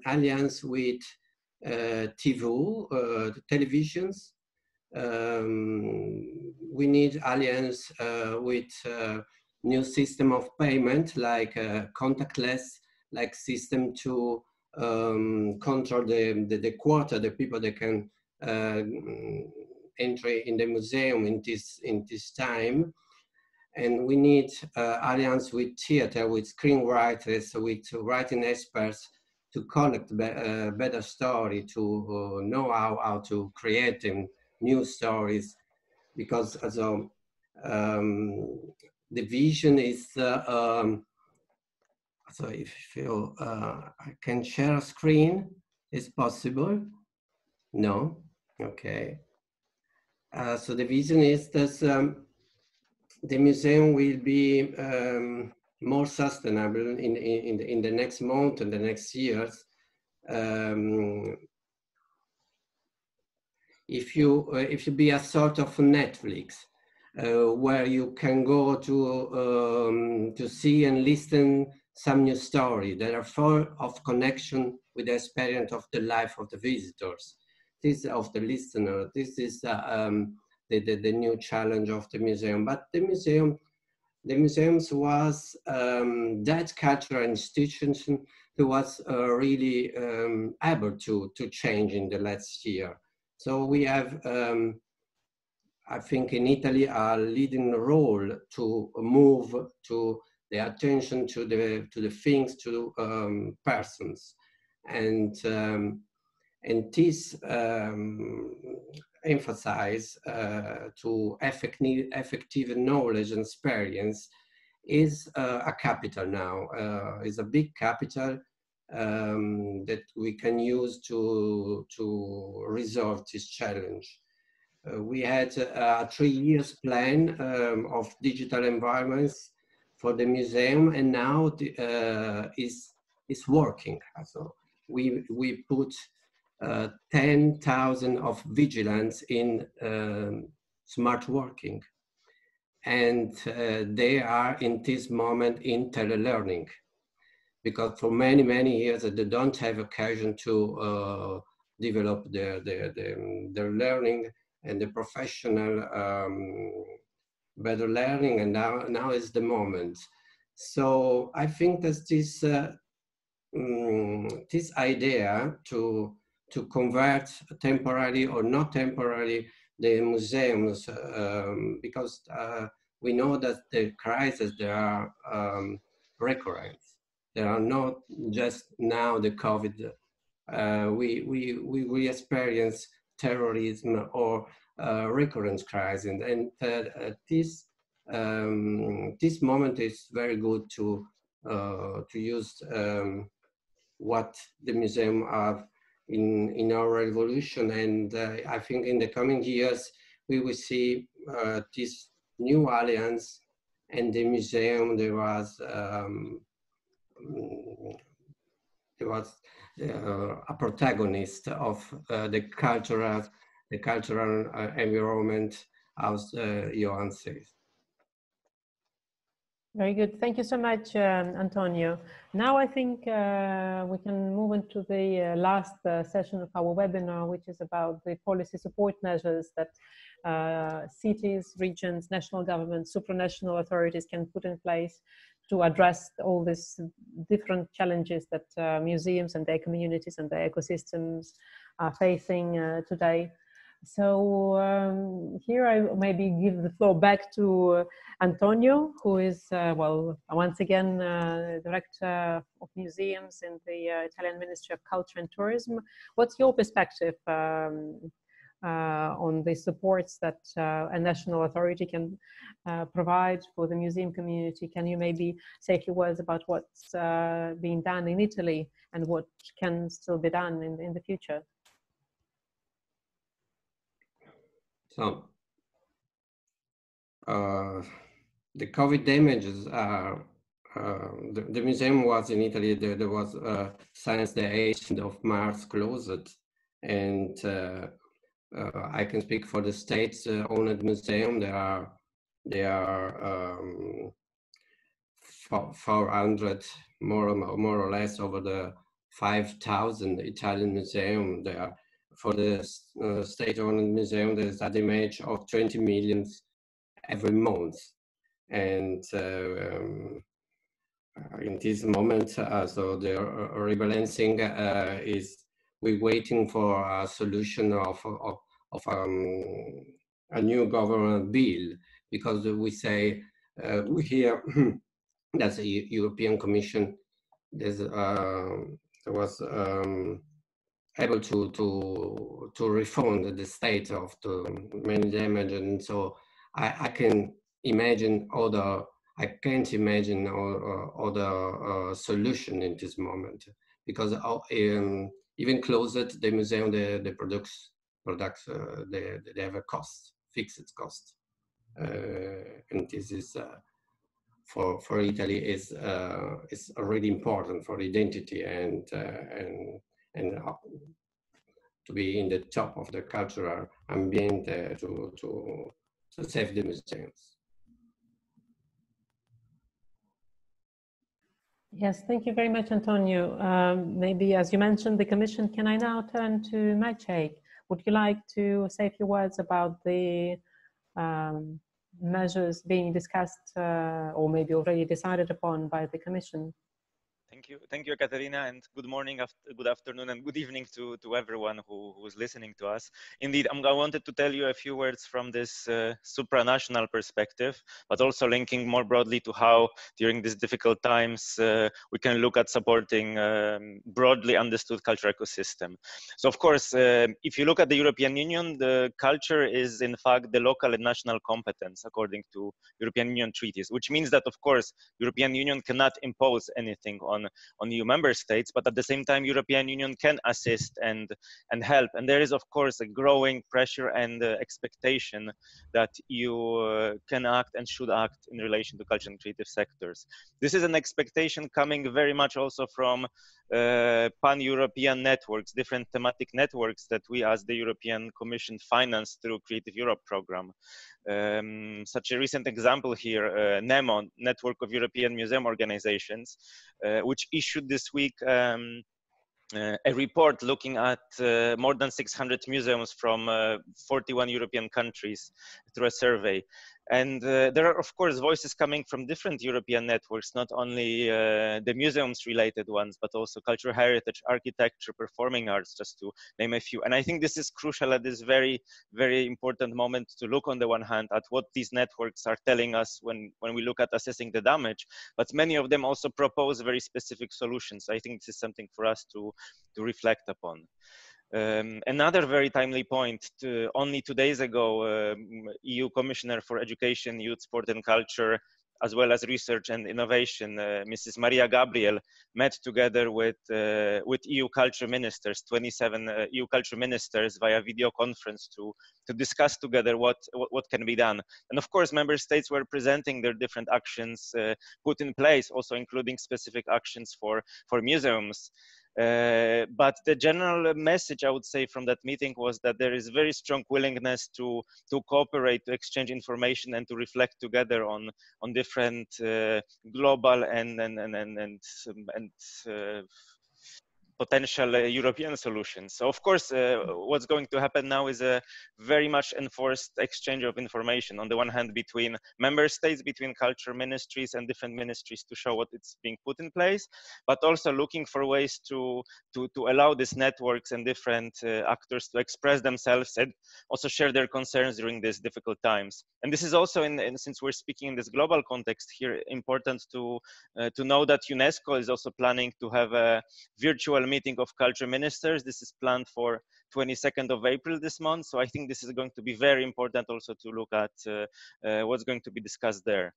alliance with TV, televisions. We need alliance with new system of payment, like contactless, like system to control the quota, the people that can enter in the museum in this time. And we need alliance with theater, with screenwriters, with writing experts to collect better story, to know how to create new stories, because also, the vision is, so if you I can share a screen, is possible? No, okay. So the vision is that the museum will be more sustainable in the next month and the next years. If you be a sort of Netflix, where you can go to see and listen some new story, therefore of connection with the experience of the life of the visitors, this of the listener. This is the new challenge of the museum. But the museums was that cultural institution that was really able to change in the last year. So we have, I think in Italy, a leading role to move to the attention to the things, to persons, and this emphasize to effective knowledge and experience is a capital now, is a big capital that we can use to resolve this challenge. We had a 3-year plan of digital environments for the museum, and now is working. So we put 10,000 of vigilance in smart working, and they are in this moment in telelearning, because for many years they don't have occasion to develop their learning and the professional better learning, and now is the moment. So I think that this this idea to convert temporarily or not temporarily the museums, because we know that the crises, there are recurrent. There are not just now the COVID. We experience terrorism or recurrent crises, and this moment is very good to use what the museum have in our evolution, and I think in the coming years we will see this new alliance and the museum. There was he was a protagonist of the cultural environment, as Johan says. Very good. Thank you so much, Antonio. Now I think we can move into the last session of our webinar, which is about the policy support measures that cities, regions, national governments, supranational authorities can put in place to address all these different challenges that museums and their communities and their ecosystems are facing today. So here I maybe give the floor back to Antonio, who is, well, once again, Director of Museums in the Italian Ministry of Culture and Tourism. What's your perspective on the supports that a national authority can provide for the museum community? Can you maybe say a few words about what's being done in Italy and what can still be done in the future? So, the COVID damages are, the museum was in Italy, there was since the 8th of March closed, and I can speak for the state-owned museum. There are 400 more or less over the 5,000 Italian museums. For the state-owned museum, there's a damage of 20 million every month. And in this moment, so the rebalancing is, we're waiting for a solution of a new government bill, because we say, we hear that the European Commission was able to refund the state of the many damage, and so I can imagine other, I can't imagine other solution in this moment, because even closed the museum, the products they have a cost, fixed cost, and this is for Italy is really important for identity and to be in the top of the cultural ambient to save the museums. Yes, thank you very much, Antonio. Maybe, as you mentioned, the Commission, can I now turn to Maciej? Would you like to say a few words about the measures being discussed or maybe already decided upon by the Commission? Thank you, Katerina, and good morning, good afternoon, and good evening to everyone who is listening to us. Indeed, I wanted to tell you a few words from this supranational perspective, but also linking more broadly to how, during these difficult times, we can look at supporting broadly understood culture ecosystem. So, of course, if you look at the European Union, the culture is, in fact, the local and national competence, according to European Union treaties, which means that, of course, European Union cannot impose anything on EU member states, but at the same time, European Union can assist and help. And there is, of course, a growing pressure and expectation that you can act and should act in relation to culture and creative sectors. This is an expectation coming very much also from pan-European networks, different thematic networks that we as the European Commission finance through Creative Europe program. Such a recent example here, NEMO, Network of European Museum Organizations, which issued this week a report looking at more than 600 museums from 41 European countries through a survey. And there are, of course, voices coming from different European networks, not only the museums-related ones, but also cultural heritage, architecture, performing arts, just to name a few. And I think this is crucial at this very, very important moment to look, on the one hand, at what these networks are telling us when we look at assessing the damage, but many of them also propose very specific solutions. I think this is something for us to reflect upon. Another very timely point, only 2 days ago, EU Commissioner for Education, Youth, Sport and Culture, as well as research and innovation, Mrs. Maria Gabriel, met together with EU culture ministers, 27 EU culture ministers via video conference to discuss together what can be done. And of course, member states were presenting their different actions put in place, also including specific actions for museums. But the general message, I would say, from that meeting was that there is very strong willingness to cooperate, to exchange information, and to reflect together on different global and potential European solutions. So, of course, what's going to happen now is a very much enforced exchange of information, on the one hand, between member states, between culture ministries and different ministries to show what it's being put in place, but also looking for ways to allow these networks and different actors to express themselves and also share their concerns during these difficult times. And this is also, since we're speaking in this global context here, important to know that UNESCO is also planning to have a virtual meeting of culture ministers. This is planned for 22nd of April this month. So I think this is going to be very important also to look at what's going to be discussed there.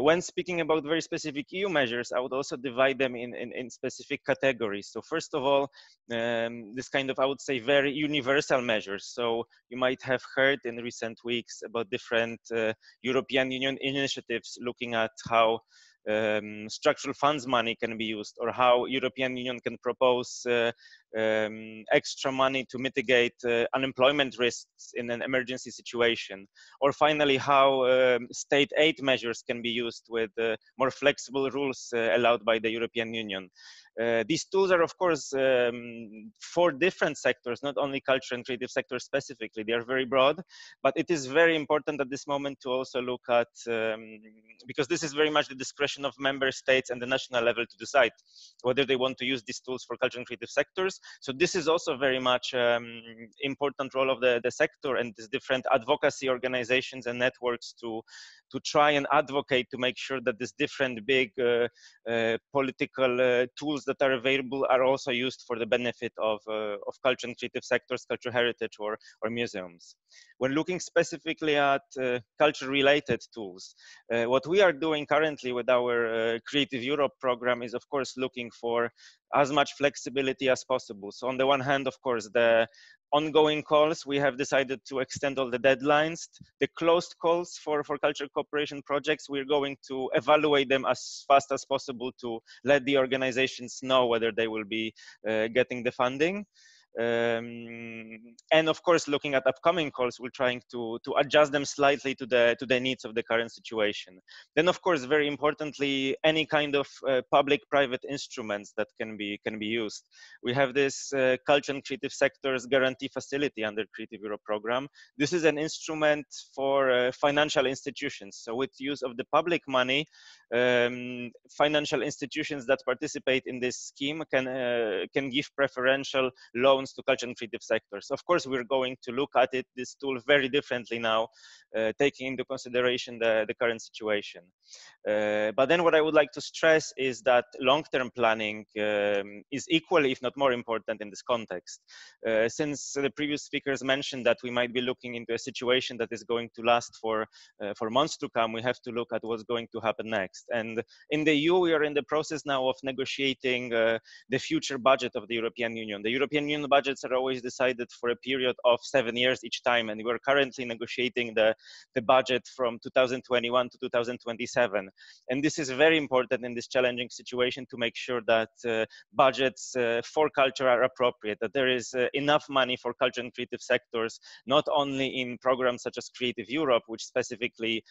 When speaking about very specific EU measures, I would also divide them in specific categories. So first of all, this kind of, I would say, very universal measures. So you might have heard in recent weeks about different European Union initiatives looking at how structural funds money can be used, or how European Union can propose extra money to mitigate unemployment risks in an emergency situation, or finally how state aid measures can be used with more flexible rules allowed by the European Union. These tools are, of course, for different sectors, not only culture and creative sectors specifically. They are very broad, but it is very important at this moment to also look at, because this is very much the discretion of member states and the national level to decide whether they want to use these tools for culture and creative sectors. So this is also very much important role of the sector and these different advocacy organizations and networks to try and advocate to make sure that these different big political tools that are available are also used for the benefit of culture and creative sectors, cultural heritage or museums. When looking specifically at culture-related tools, what we are doing currently with our Creative Europe program is, of course, looking for as much flexibility as possible. So on the one hand, of course, the ongoing calls, we have decided to extend all the deadlines. The closed calls for culture cooperation projects, we're going to evaluate them as fast as possible to let the organizations know whether they will be getting the funding. And of course, looking at upcoming calls, we're trying to adjust them slightly to the needs of the current situation. Then, of course, very importantly, any kind of public-private instruments that can be used. We have this Culture and Creative Sectors Guarantee Facility under Creative Europe program. This is an instrument for financial institutions. So, with use of the public money, financial institutions that participate in this scheme can give preferential loans to culture and creative sectors. Of course, we're going to look at this tool very differently now, taking into consideration the current situation. But then what I would like to stress is that long-term planning is equally, if not more important in this context. Since the previous speakers mentioned that we might be looking into a situation that is going to last for months to come, we have to look at what's going to happen next. And in the EU, we are in the process now of negotiating the future budget of the European Union. The European Union budgets are always decided for a period of 7 years each time, and we're currently negotiating the budget from 2021 to 2027. And this is very important in this challenging situation to make sure that budgets for culture are appropriate, that there is enough money for culture and creative sectors, not only in programs such as Creative Europe, which specifically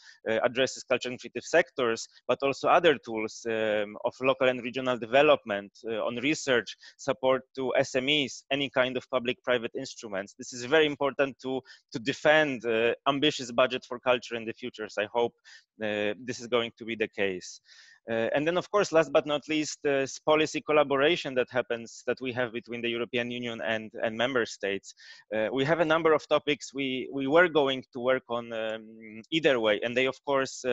addresses culture and creative sectors, but also other tools of local and regional development, on research, support to SMEs, any kind of public-private instruments. This is very important to defend ambitious budget for culture in the future. So I hope this is going to be the case. And then, of course, last but not least, this policy collaboration that we have between the European Union and member states. We have a number of topics we were going to work on either way, and they, of course,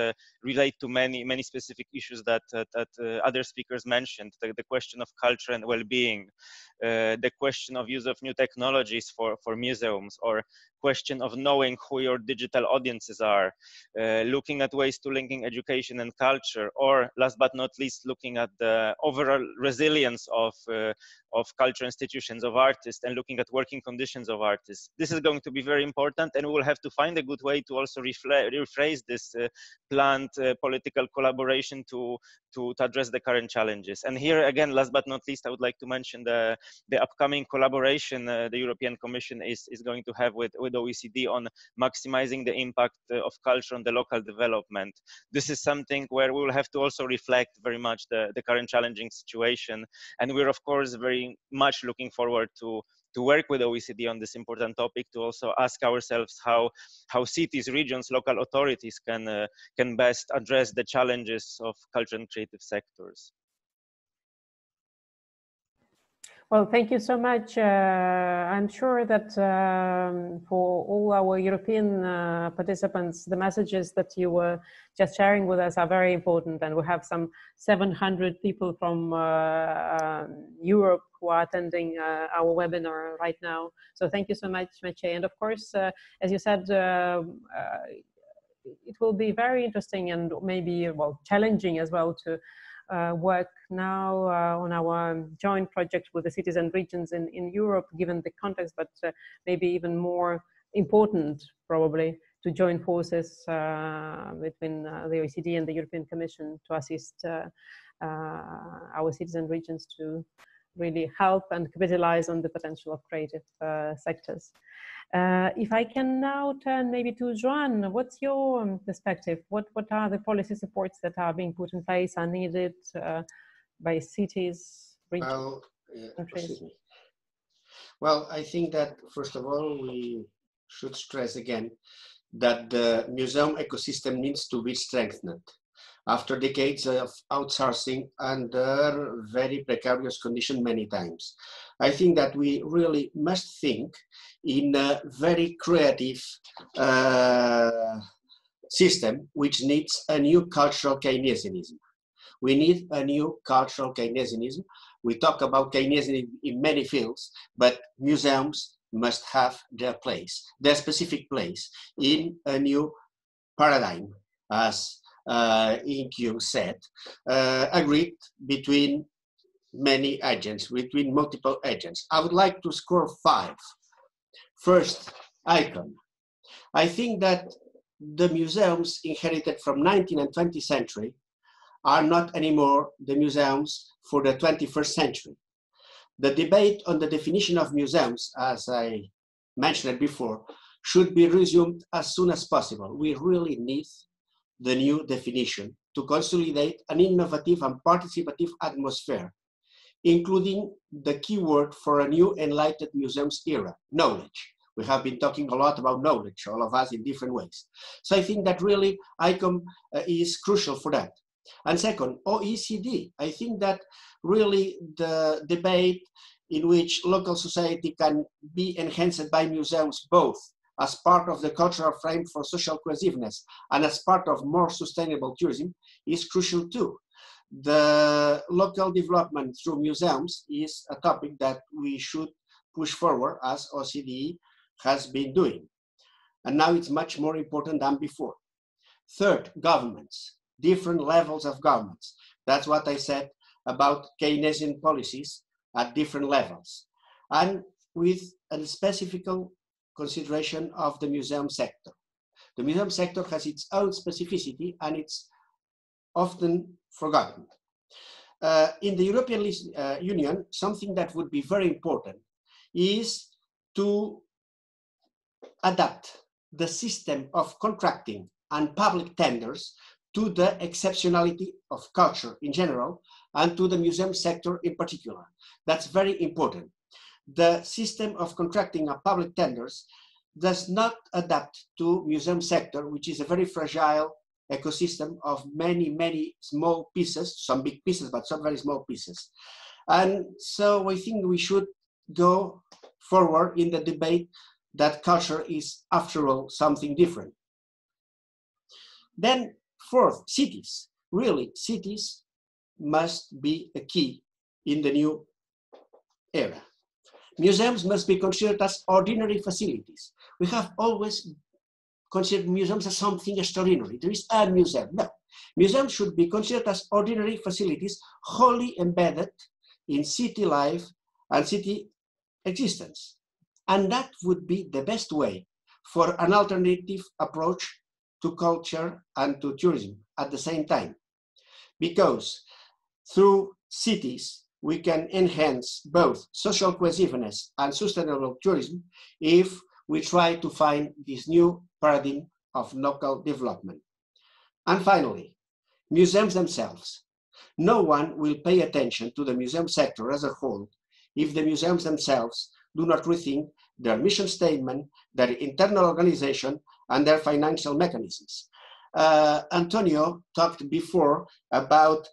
relate to many specific issues that other speakers mentioned, the question of culture and well-being, the question of use of new technologies for museums, or question of knowing who your digital audiences are, looking at ways to linking education and culture, or last but not least, looking at the overall resilience of culture institutions, of artists, and looking at working conditions of artists. This is going to be very important, and we will have to find a good way to also rephrase this planned political collaboration to address the current challenges. And here again, last but not least, I would like to mention the upcoming collaboration the European Commission is going to have with OECD on maximizing the impact of culture on the local development. This is something where we will have to also reflect very much the current challenging situation, and we're of course very much looking forward to work with OECD on this important topic, to also ask ourselves how cities, regions, local authorities can best address the challenges of culture and creative sectors. Well, thank you so much. I'm sure that for all our European participants, the messages that you were just sharing with us are very important. And we have some 700 people from Europe who are attending our webinar right now. So thank you so much, Mathias. And of course, as you said, it will be very interesting and maybe, well, challenging as well to work now on our joint project with the cities and regions in Europe, given the context, but maybe even more important probably to join forces between the OECD and the European Commission to assist our cities and regions to really help and capitalize on the potential of creative sectors. If I can now turn maybe to Joan, what's your perspective? What are the policy supports that are being put in place are needed by cities, regions? Well, well, I think that first of all, we should stress again that the museum ecosystem needs to be strengthened. After decades of outsourcing under very precarious conditions many times, I think that we really must think in a very creative system which needs a new cultural Keynesianism. We need a new cultural Keynesianism. We talk about Keynesianism in many fields, but museums must have their place, their specific place in a new paradigm, as Inkyung said, agreed between many agents, between multiple agents. I would like to score 5. First, ICOM. I think that the museums inherited from 19th and 20th century are not anymore the museums for the 21st century. The debate on the definition of museums, as I mentioned before, should be resumed as soon as possible. We really need the new definition to consolidate an innovative and participative atmosphere, including the keyword for a new enlightened museums era, knowledge. We have been talking a lot about knowledge, all of us in different ways. So I think that really ICOM is crucial for that. And second, OECD. I think that really the debate in which local society can be enhanced by museums both as part of the cultural frame for social cohesiveness and as part of more sustainable tourism is crucial too. The local development through museums is a topic that we should push forward as OECD has been doing. And now it's much more important than before. Third, governments, different levels of governments. That's what I said about Keynesian policies at different levels. And with a specific consideration of the museum sector. The museum sector has its own specificity and it's often forgotten. In the European Union, something that would be very important is to adapt the system of contracting and public tenders to the exceptionality of culture in general and to the museum sector in particular. That's very important. The system of contracting of public tenders does not adapt to museum sector, which is a very fragile ecosystem of many, many small pieces, some big pieces, but some very small pieces. And so I think we should go forward in the debate that culture is, after all, something different. Then fourth, cities. Really, cities must be a key in the new era. Museums must be considered as ordinary facilities. We have always considered museums as something extraordinary. There is a museum. No. Museums should be considered as ordinary facilities wholly embedded in city life and city existence. And that would be the best way for an alternative approach to culture and to tourism at the same time. Because through cities, we can enhance both social cohesiveness and sustainable tourism if we try to find this new paradigm of local development. And finally, museums themselves. No one will pay attention to the museum sector as a whole if the museums themselves do not rethink their mission statement, their internal organization, and their financial mechanisms. Antonio talked before about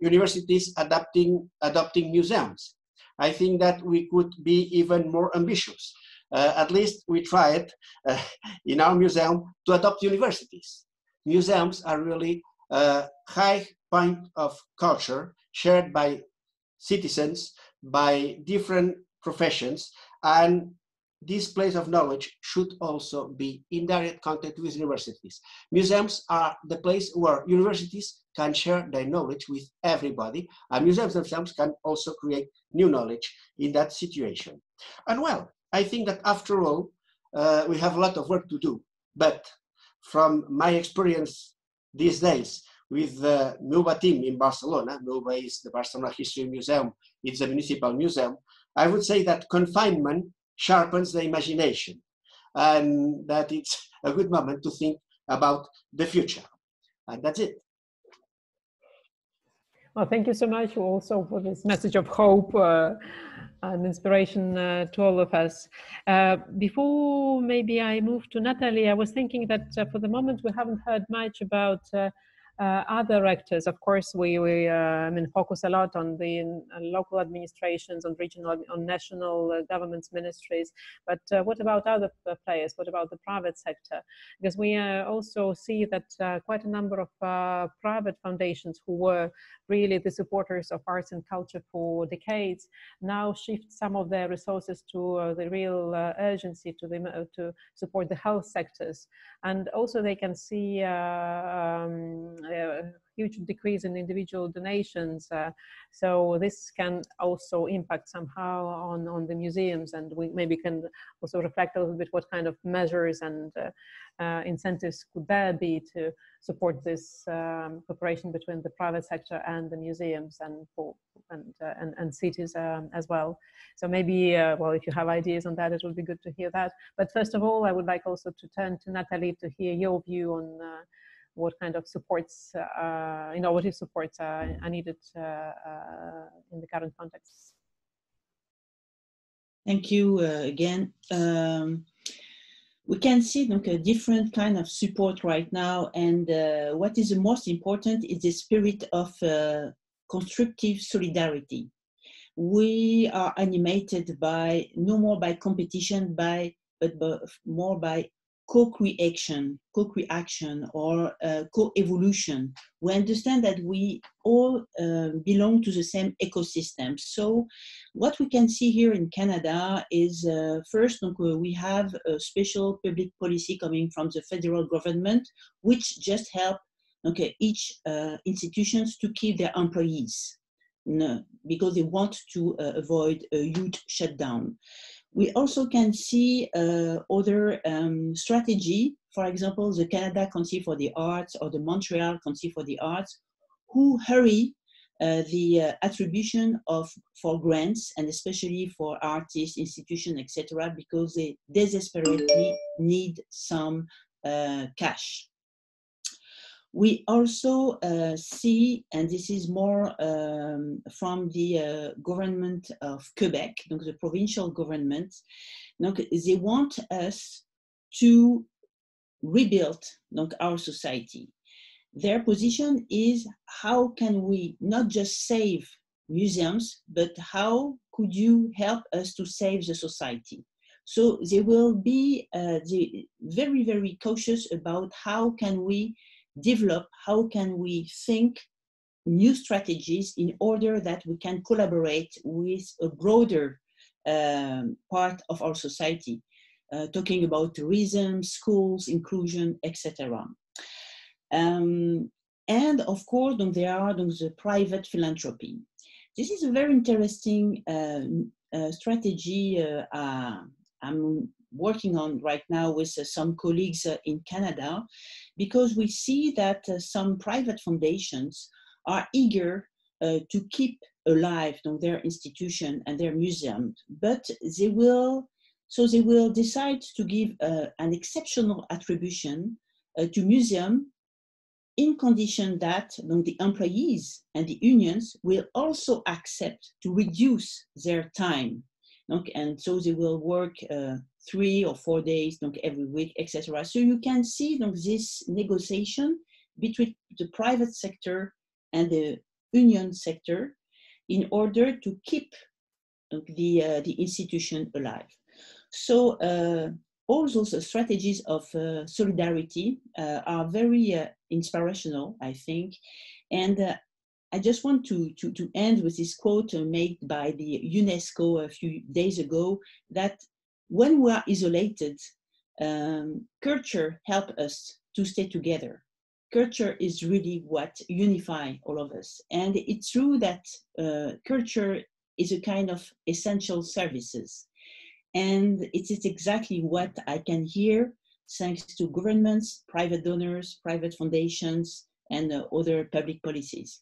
universities adopting museums. I think that we could be even more ambitious. At least we tried in our museum to adopt universities. Museums are really a high point of culture shared by citizens, by different professions, and this place of knowledge should also be in direct contact with universities. Museums are the place where universities can share their knowledge with everybody, and museums themselves can also create new knowledge in that situation. And well, I think that after all, we have a lot of work to do, but from my experience these days with the MUHBA team in Barcelona, MUHBA is the Barcelona History Museum, it's a municipal museum, I would say that confinement sharpens the imagination and that it's a good moment to think about the future. And that's it. Well, thank you so much also for this message of hope and inspiration to all of us. Before maybe I move to Nathalie, I was thinking that for the moment we haven't heard much about other actors. Of course, we focus a lot on the local administrations, on regional, on national governments, ministries. But what about other players? What about the private sector? Because we also see that quite a number of private foundations who were really the supporters of arts and culture for decades now shift some of their resources to the real urgency to support the health sectors. And also they can see a huge decrease in individual donations, so this can also impact somehow on the museums, and we maybe can also reflect a little bit what kind of measures and incentives could there be to support this cooperation between the private sector and the museums and cities as well. So maybe, well, if you have ideas on that, it would be good to hear that. But first of all, I would like also to turn to Nathalie to hear your view on what kind of supports, innovative supports are needed in the current context. Thank you again. We can see a different kind of support right now, and what is the most important is the spirit of constructive solidarity. We are animated by, no more by competition, but more by co-creation or co-evolution. We understand that we all belong to the same ecosystem. So what we can see here in Canada is first, we have a special public policy coming from the federal government, which just help each institutions to keep their employees, because they want to avoid a huge shutdown. We also can see other strategy, for example, the Canada Council for the Arts or the Montréal Council for the Arts, who hurry the attribution for grants, and especially for artists, institutions, etc., because they desperately need some cash. We also see, and this is more from the government of Quebec, the provincial government, they want us to rebuild our society. Their position is, how can we not just save museums, but how could you help us to save the society? So they will be very, very cautious about how can we develop, how can we think new strategies in order that we can collaborate with a broader part of our society. talking about tourism, schools, inclusion, etc. And of course, there are the private philanthropy. This is a very interesting strategy I'm working on right now with some colleagues in Canada, because we see that some private foundations are eager to keep alive their institution and their museum, but they will, so they will decide to give an exceptional attribution to museum in condition that the employees and the unions will also accept to reduce their time. And so they will work 3 or 4 days every week, etc. So you can see this negotiation between the private sector and the union sector in order to keep the institution alive. So all those strategies of solidarity are very inspirational, I think. And I just want to end with this quote made by the UNESCO a few days ago, that when we are isolated, culture helps us to stay together. Culture is really what unifies all of us. And it's true that culture is a kind of essential services. And it is exactly what I can hear thanks to governments, private donors, private foundations, and other public policies.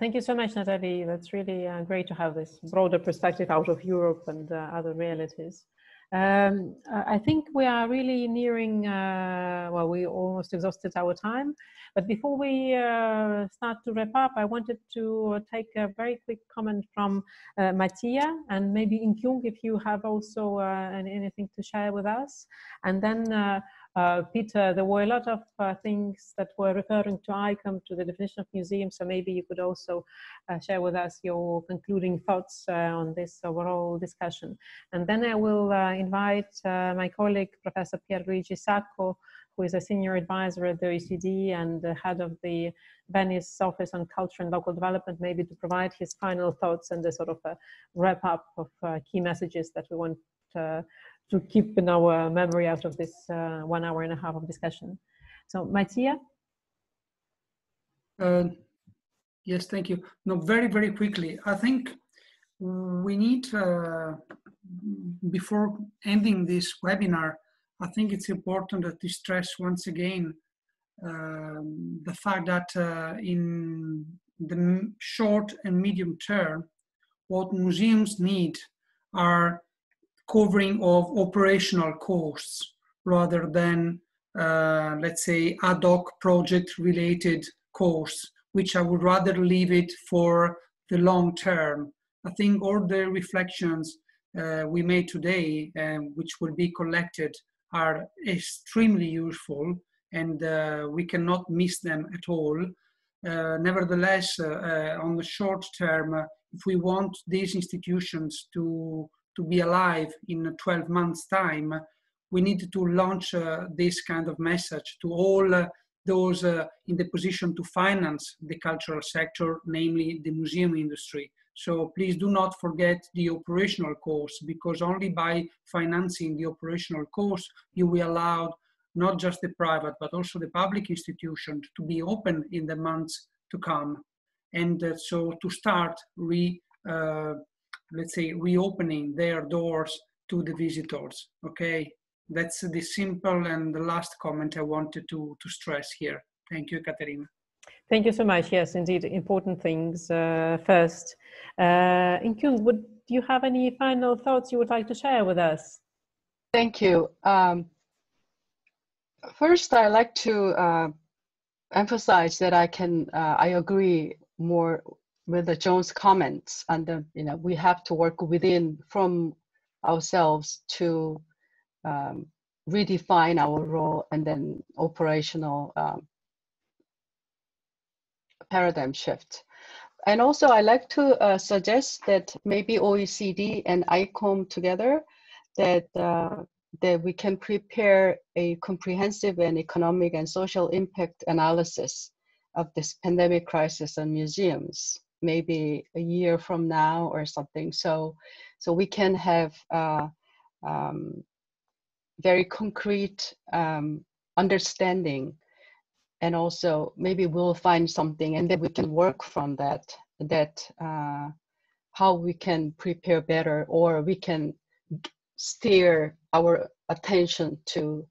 Thank you so much, Nathalie. That's really great to have this broader perspective out of Europe and other realities. I think we are really nearing, well, we almost exhausted our time, but before we start to wrap up, I wanted to take a very quick comment from Mattia, and maybe Inkyung, if you have also anything to share with us. And then Peter, there were a lot of things that were referring to ICOM, to the definition of museum, so maybe you could also share with us your concluding thoughts on this overall discussion. And then I will invite my colleague, Professor Pierluigi Sacco, who is a senior advisor at the OECD and the head of the Venice Office on Culture and Local Development, maybe to provide his final thoughts and a sort of a wrap up of key messages that we want to keep in our memory out of this 1.5 hours of discussion. So, Mattia? Yes, thank you. No, very, very quickly. I think we need, before ending this webinar, I think it's important to stress once again the fact that in the short and medium term, what museums need are covering of operational costs rather than, let's say, ad hoc project-related costs, which I would rather leave it for the long term. I think all the reflections we made today, which will be collected, are extremely useful, and we cannot miss them at all. Nevertheless, on the short term, if we want these institutions to be alive in 12 months' time, we need to launch this kind of message to all those in the position to finance the cultural sector, namely the museum industry. So please do not forget the operational costs, because only by financing the operational costs, you will allow not just the private, but also the public institution to be open in the months to come. And so to start let's say, reopening their doors to the visitors, okay? That's the simple and the last comment I wanted to stress here. Thank you, Katerina. Thank you so much. Yes, indeed, important things first. Inkyung, would you have any final thoughts you would like to share with us? Thank you. First, I'd like to emphasize that I agree more with the Joan's comments, and we have to work within from ourselves to redefine our role, and then operational paradigm shift. And also, I like to suggest that maybe OECD and ICOM together, that we can prepare a comprehensive and economic and social impact analysis of this pandemic crisis on museums. maybe a year from now or something. So we can have very concrete understanding, and also maybe we'll find something, and then we can work from that how we can prepare better, or we can steer our attention to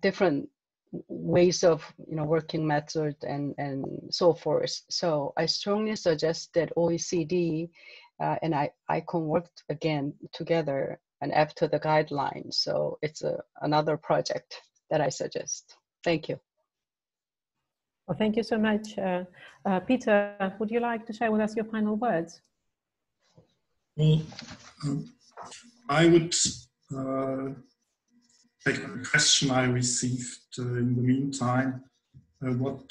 different ways of working method and so forth. So I strongly suggest that OECD and ICOM worked again together and after the guidelines. So it's another project that I suggest. Thank you. Well, thank you so much. Peter, would you like to share with us your final words? Well, I would take a question I received in the meantime, what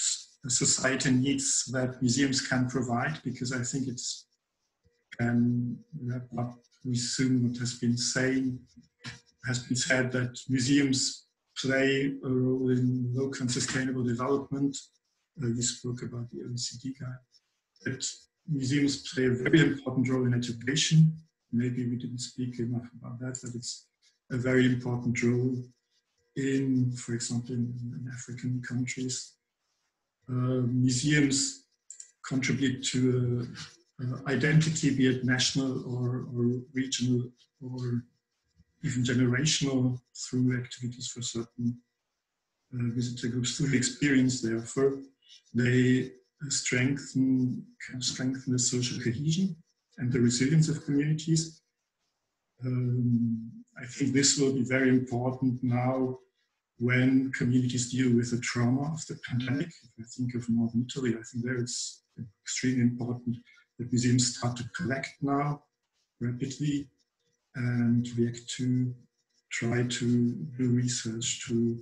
society needs that museums can provide, because I think it's can wrap up resume what has been said, that museums play a role in local and sustainable development. We spoke about the OECD guide. That museums play a very important role in education. Maybe we didn't speak enough about that, but it's a very important role in, for example, in African countries. Museums contribute to identity, be it national or regional or even generational, through activities for certain visitor groups, through the experience they offer. They can strengthen the social cohesion and the resilience of communities. I think this will be very important now when communities deal with the trauma of the pandemic. If I think of Northern Italy, I think there it's extremely important that museums start to collect now rapidly and react to, try to do research, to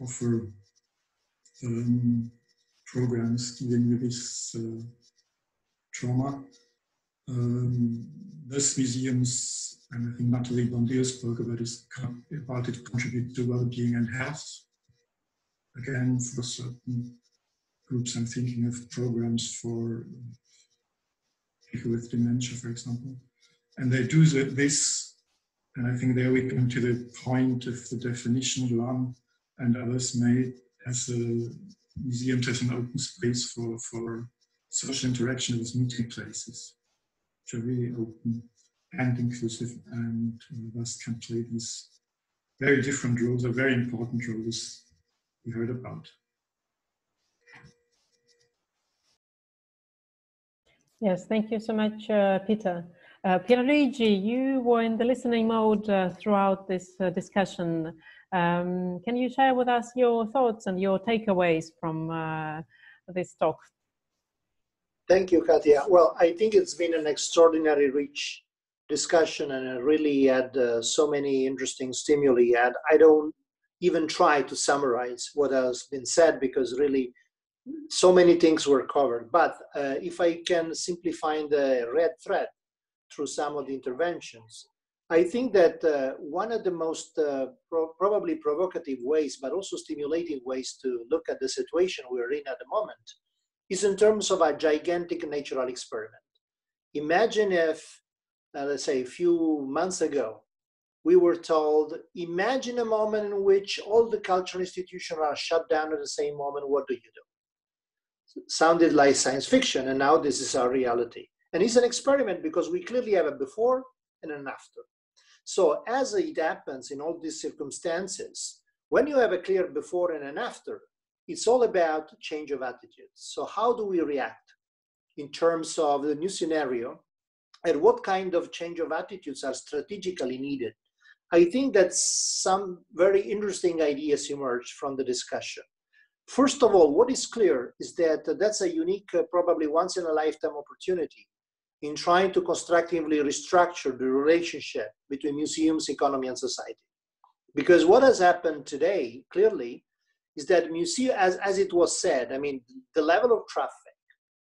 offer programs dealing with this trauma. Thus museums, and I think Nathalie Bondil spoke about it, contribute to well-being and health. Again, for certain groups, I'm thinking of programs for people with dementia, for example. And they do this, and I think there we come to the point of the definition Joan and others made, as a museum as an open space for social interaction with meeting places, which are really open and inclusive, and thus can play these very different roles, or very important roles we heard about. Yes, thank you so much, Peter. Pierluigi, you were in the listening mode throughout this discussion. Can you share with us your thoughts and your takeaways from this talk? Thank you, Katia. Well, I think it's been an extraordinarily rich discussion, and it really had so many interesting stimuli. And I don't even try to summarize what has been said, because really so many things were covered. But if I can simply find the red thread through some of the interventions, I think that one of the most probably provocative ways, but also stimulating ways to look at the situation we're in at the moment, is in terms of a gigantic natural experiment. Imagine if, let's say, a few months ago, we were told, imagine a moment in which all the cultural institutions are shut down at the same moment, what do you do? Sounded like science fiction, and now this is our reality. And it's an experiment, because we clearly have a before and an after. So as it happens in all these circumstances, when you have a clear before and an after, it's all about change of attitudes. So how do we react in terms of the new scenario, and what kind of change of attitudes are strategically needed? I think that some very interesting ideas emerged from the discussion. First of all, what is clear is that that's a unique, probably once in a lifetime opportunity in trying to constructively restructure the relationship between museums, economy, and society. Because what has happened today, clearly, is that museums, as it was said, I mean, the level of traffic,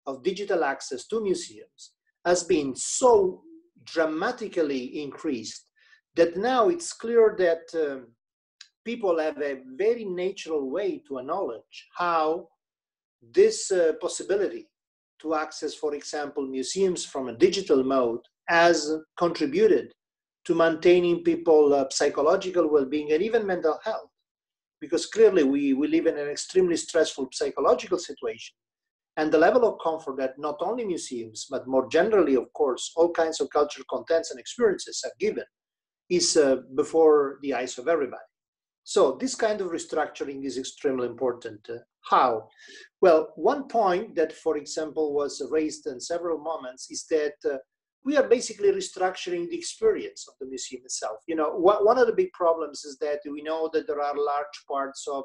of digital access to museums has been so dramatically increased that now it's clear that people have a very natural way to acknowledge how this possibility to access, for example, museums from a digital mode has contributed to maintaining people's psychological well-being and even mental health. Because clearly we live in an extremely stressful psychological situation. And the level of comfort that not only museums, but more generally, of course, all kinds of cultural contents and experiences are given is before the eyes of everybody. So this kind of restructuring is extremely important. How? Well, one point that, for example, was raised in several moments is that we are basically restructuring the experience of the museum itself. You know, one of the big problems is that we know that there are large parts of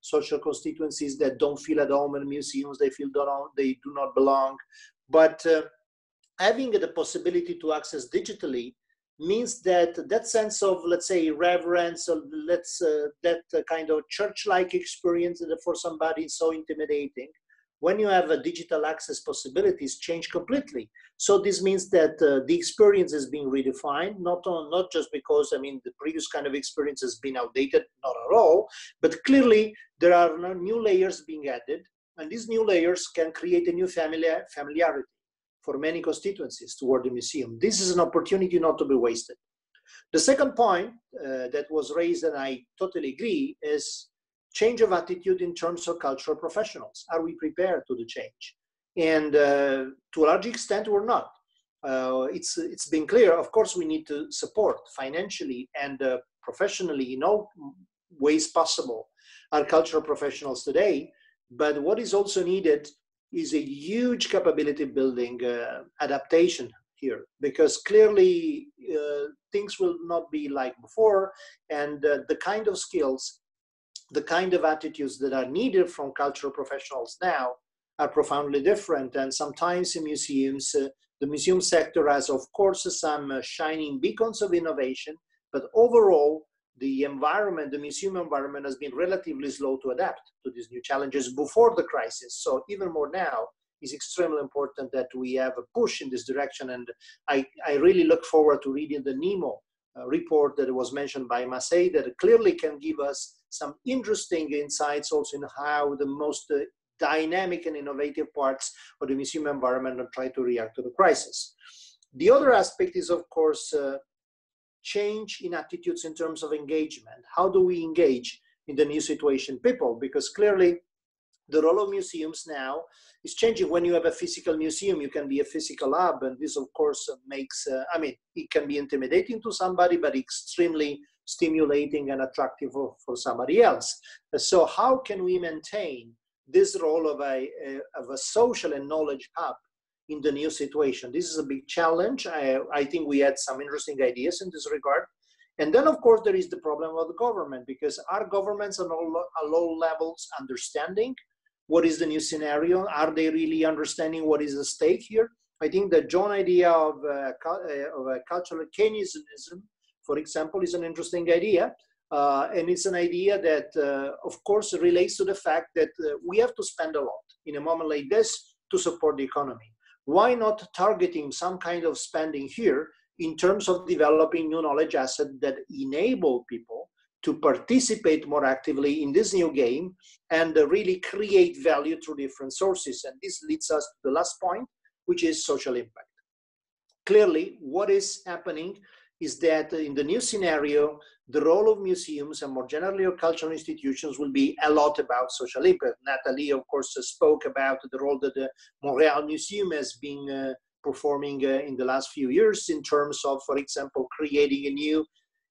social constituencies that don't feel at home in museums, they feel they do not belong. But having the possibility to access digitally means that that sense of, let's say, reverence, or that kind of church-like experience that for somebody is so intimidating, when you have a digital access possibilities change completely. So this means that the experience is being redefined, not just because, I mean, the previous kind of experience has been outdated, not at all, but clearly there are new layers being added, and these new layers can create a new familiarity for many constituencies toward the museum. This is an opportunity not to be wasted. The second point that was raised, and I totally agree, is change of attitude in terms of cultural professionals. Are we prepared to the change? And to a large extent, we're not. It's been clear, of course, we need to support financially and professionally in all ways possible our cultural professionals today, but what is also needed is a huge capability building adaptation here, because clearly things will not be like before, and the kind of skills, the kind of attitudes that are needed from cultural professionals now are profoundly different. And sometimes in museums, the museum sector has, of course, some shining beacons of innovation, but overall, the environment, the museum environment, has been relatively slow to adapt to these new challenges before the crisis. So even more now, it's extremely important that we have a push in this direction. And I really look forward to reading the NEMO report that was mentioned by Massey, that clearly can give us some interesting insights also in how the most dynamic and innovative parts of the museum environment are trying to react to the crisis. The other aspect is, of course, change in attitudes in terms of engagement. How do we engage in the new situation people? Because clearly the role of museums now is changing. When you have a physical museum, you can be a physical hub, and this, of course, makes, I mean, it can be intimidating to somebody, but extremely stimulating and attractive for somebody else. So how can we maintain this role of a social and knowledge hub in the new situation? This is a big challenge. I think we had some interesting ideas in this regard. And then, of course, there is the problem of the government, because our governments on all levels understanding what is the new scenario? Are they really understanding what is at stake here? I think the Joan idea of a cultural Keynesianism, for example, is an interesting idea. And it's an idea that, of course, relates to the fact that we have to spend a lot in a moment like this to support the economy. Why not targeting some kind of spending here in terms of developing new knowledge assets that enable people to participate more actively in this new game and really create value through different sources? And this leads us to the last point, which is social impact. Clearly, what is happening is that in the new scenario, the role of museums and more generally of cultural institutions will be a lot about social impact. Nathalie, of course, spoke about the role that the Montréal Museum has been performing in the last few years in terms of, for example, creating a new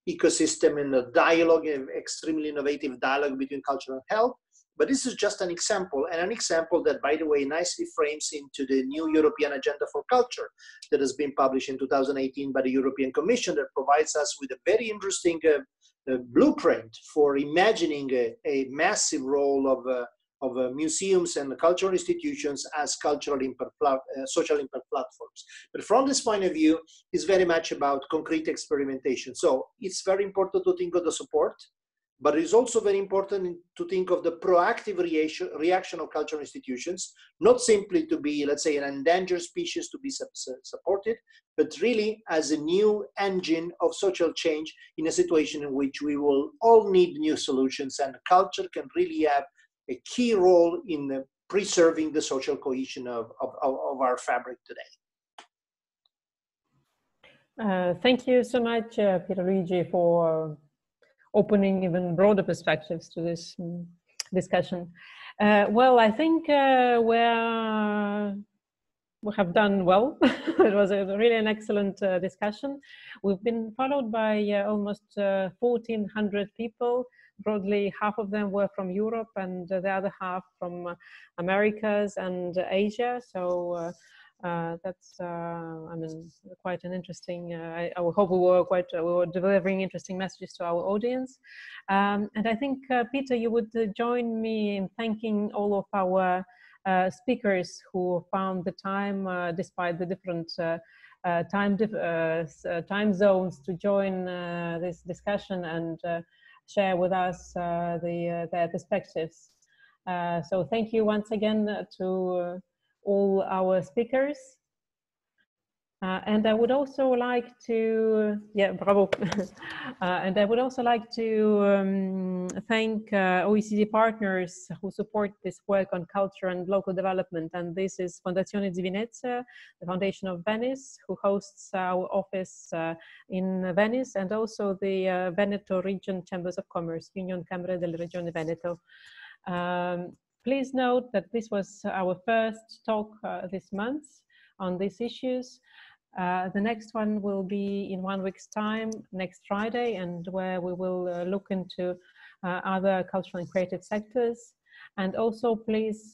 ecosystem and a dialogue, an extremely innovative dialogue between culture and health. But this is just an example, and an example that, by the way, nicely frames into the new European Agenda for Culture that has been published in 2018 by the European Commission, that provides us with a very interesting blueprint for imagining a massive role of museums and cultural institutions as cultural impact, social impact platforms. But from this point of view, it's very much about concrete experimentation. So it's very important to think of the support, but it's also very important to think of the proactive reaction of cultural institutions, not simply to be, let's say, an endangered species to be supported, but really as a new engine of social change in a situation in which we will all need new solutions, and culture can really have a key role in preserving the social cohesion of our fabric today. Thank you so much, Pierluigi, for opening even broader perspectives to this discussion. Well, I think we have done well. It was a, really an excellent discussion. We've been followed by almost 1,400 people. Broadly, half of them were from Europe and the other half from Americas and Asia. So that's, I mean, quite an interesting, I hope we were delivering interesting messages to our audience. And I think, Peter, you would join me in thanking all of our speakers who found the time, despite the different time zones, to join this discussion and share with us their perspectives. So thank you once again to all our speakers. And I would also like to, yeah, bravo. And I would also like to thank OECD partners who support this work on culture and local development. And this is Fondazione di Venezia, the Foundation of Venice, who hosts our office in Venice, and also the Veneto Region Chambers of Commerce, Union Camere delle Regioni Veneto. Please note that this was our first talk this month on these issues. The next one will be in 1 week's time, next Friday, and where we will look into other cultural and creative sectors. And also please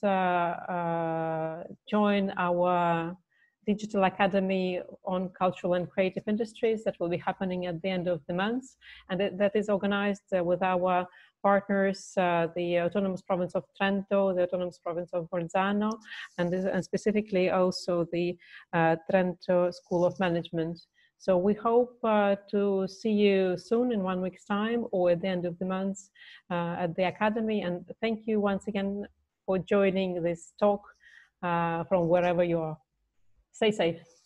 join our Digital Academy on Cultural and Creative Industries that will be happening at the end of the month. And that is organized with our partners, the Autonomous Province of Trento, the Autonomous Province of Bolzano, and specifically also the Trento School of Management. So we hope to see you soon in 1 week's time or at the end of the month at the Academy. And thank you once again for joining this talk from wherever you are. Stay safe.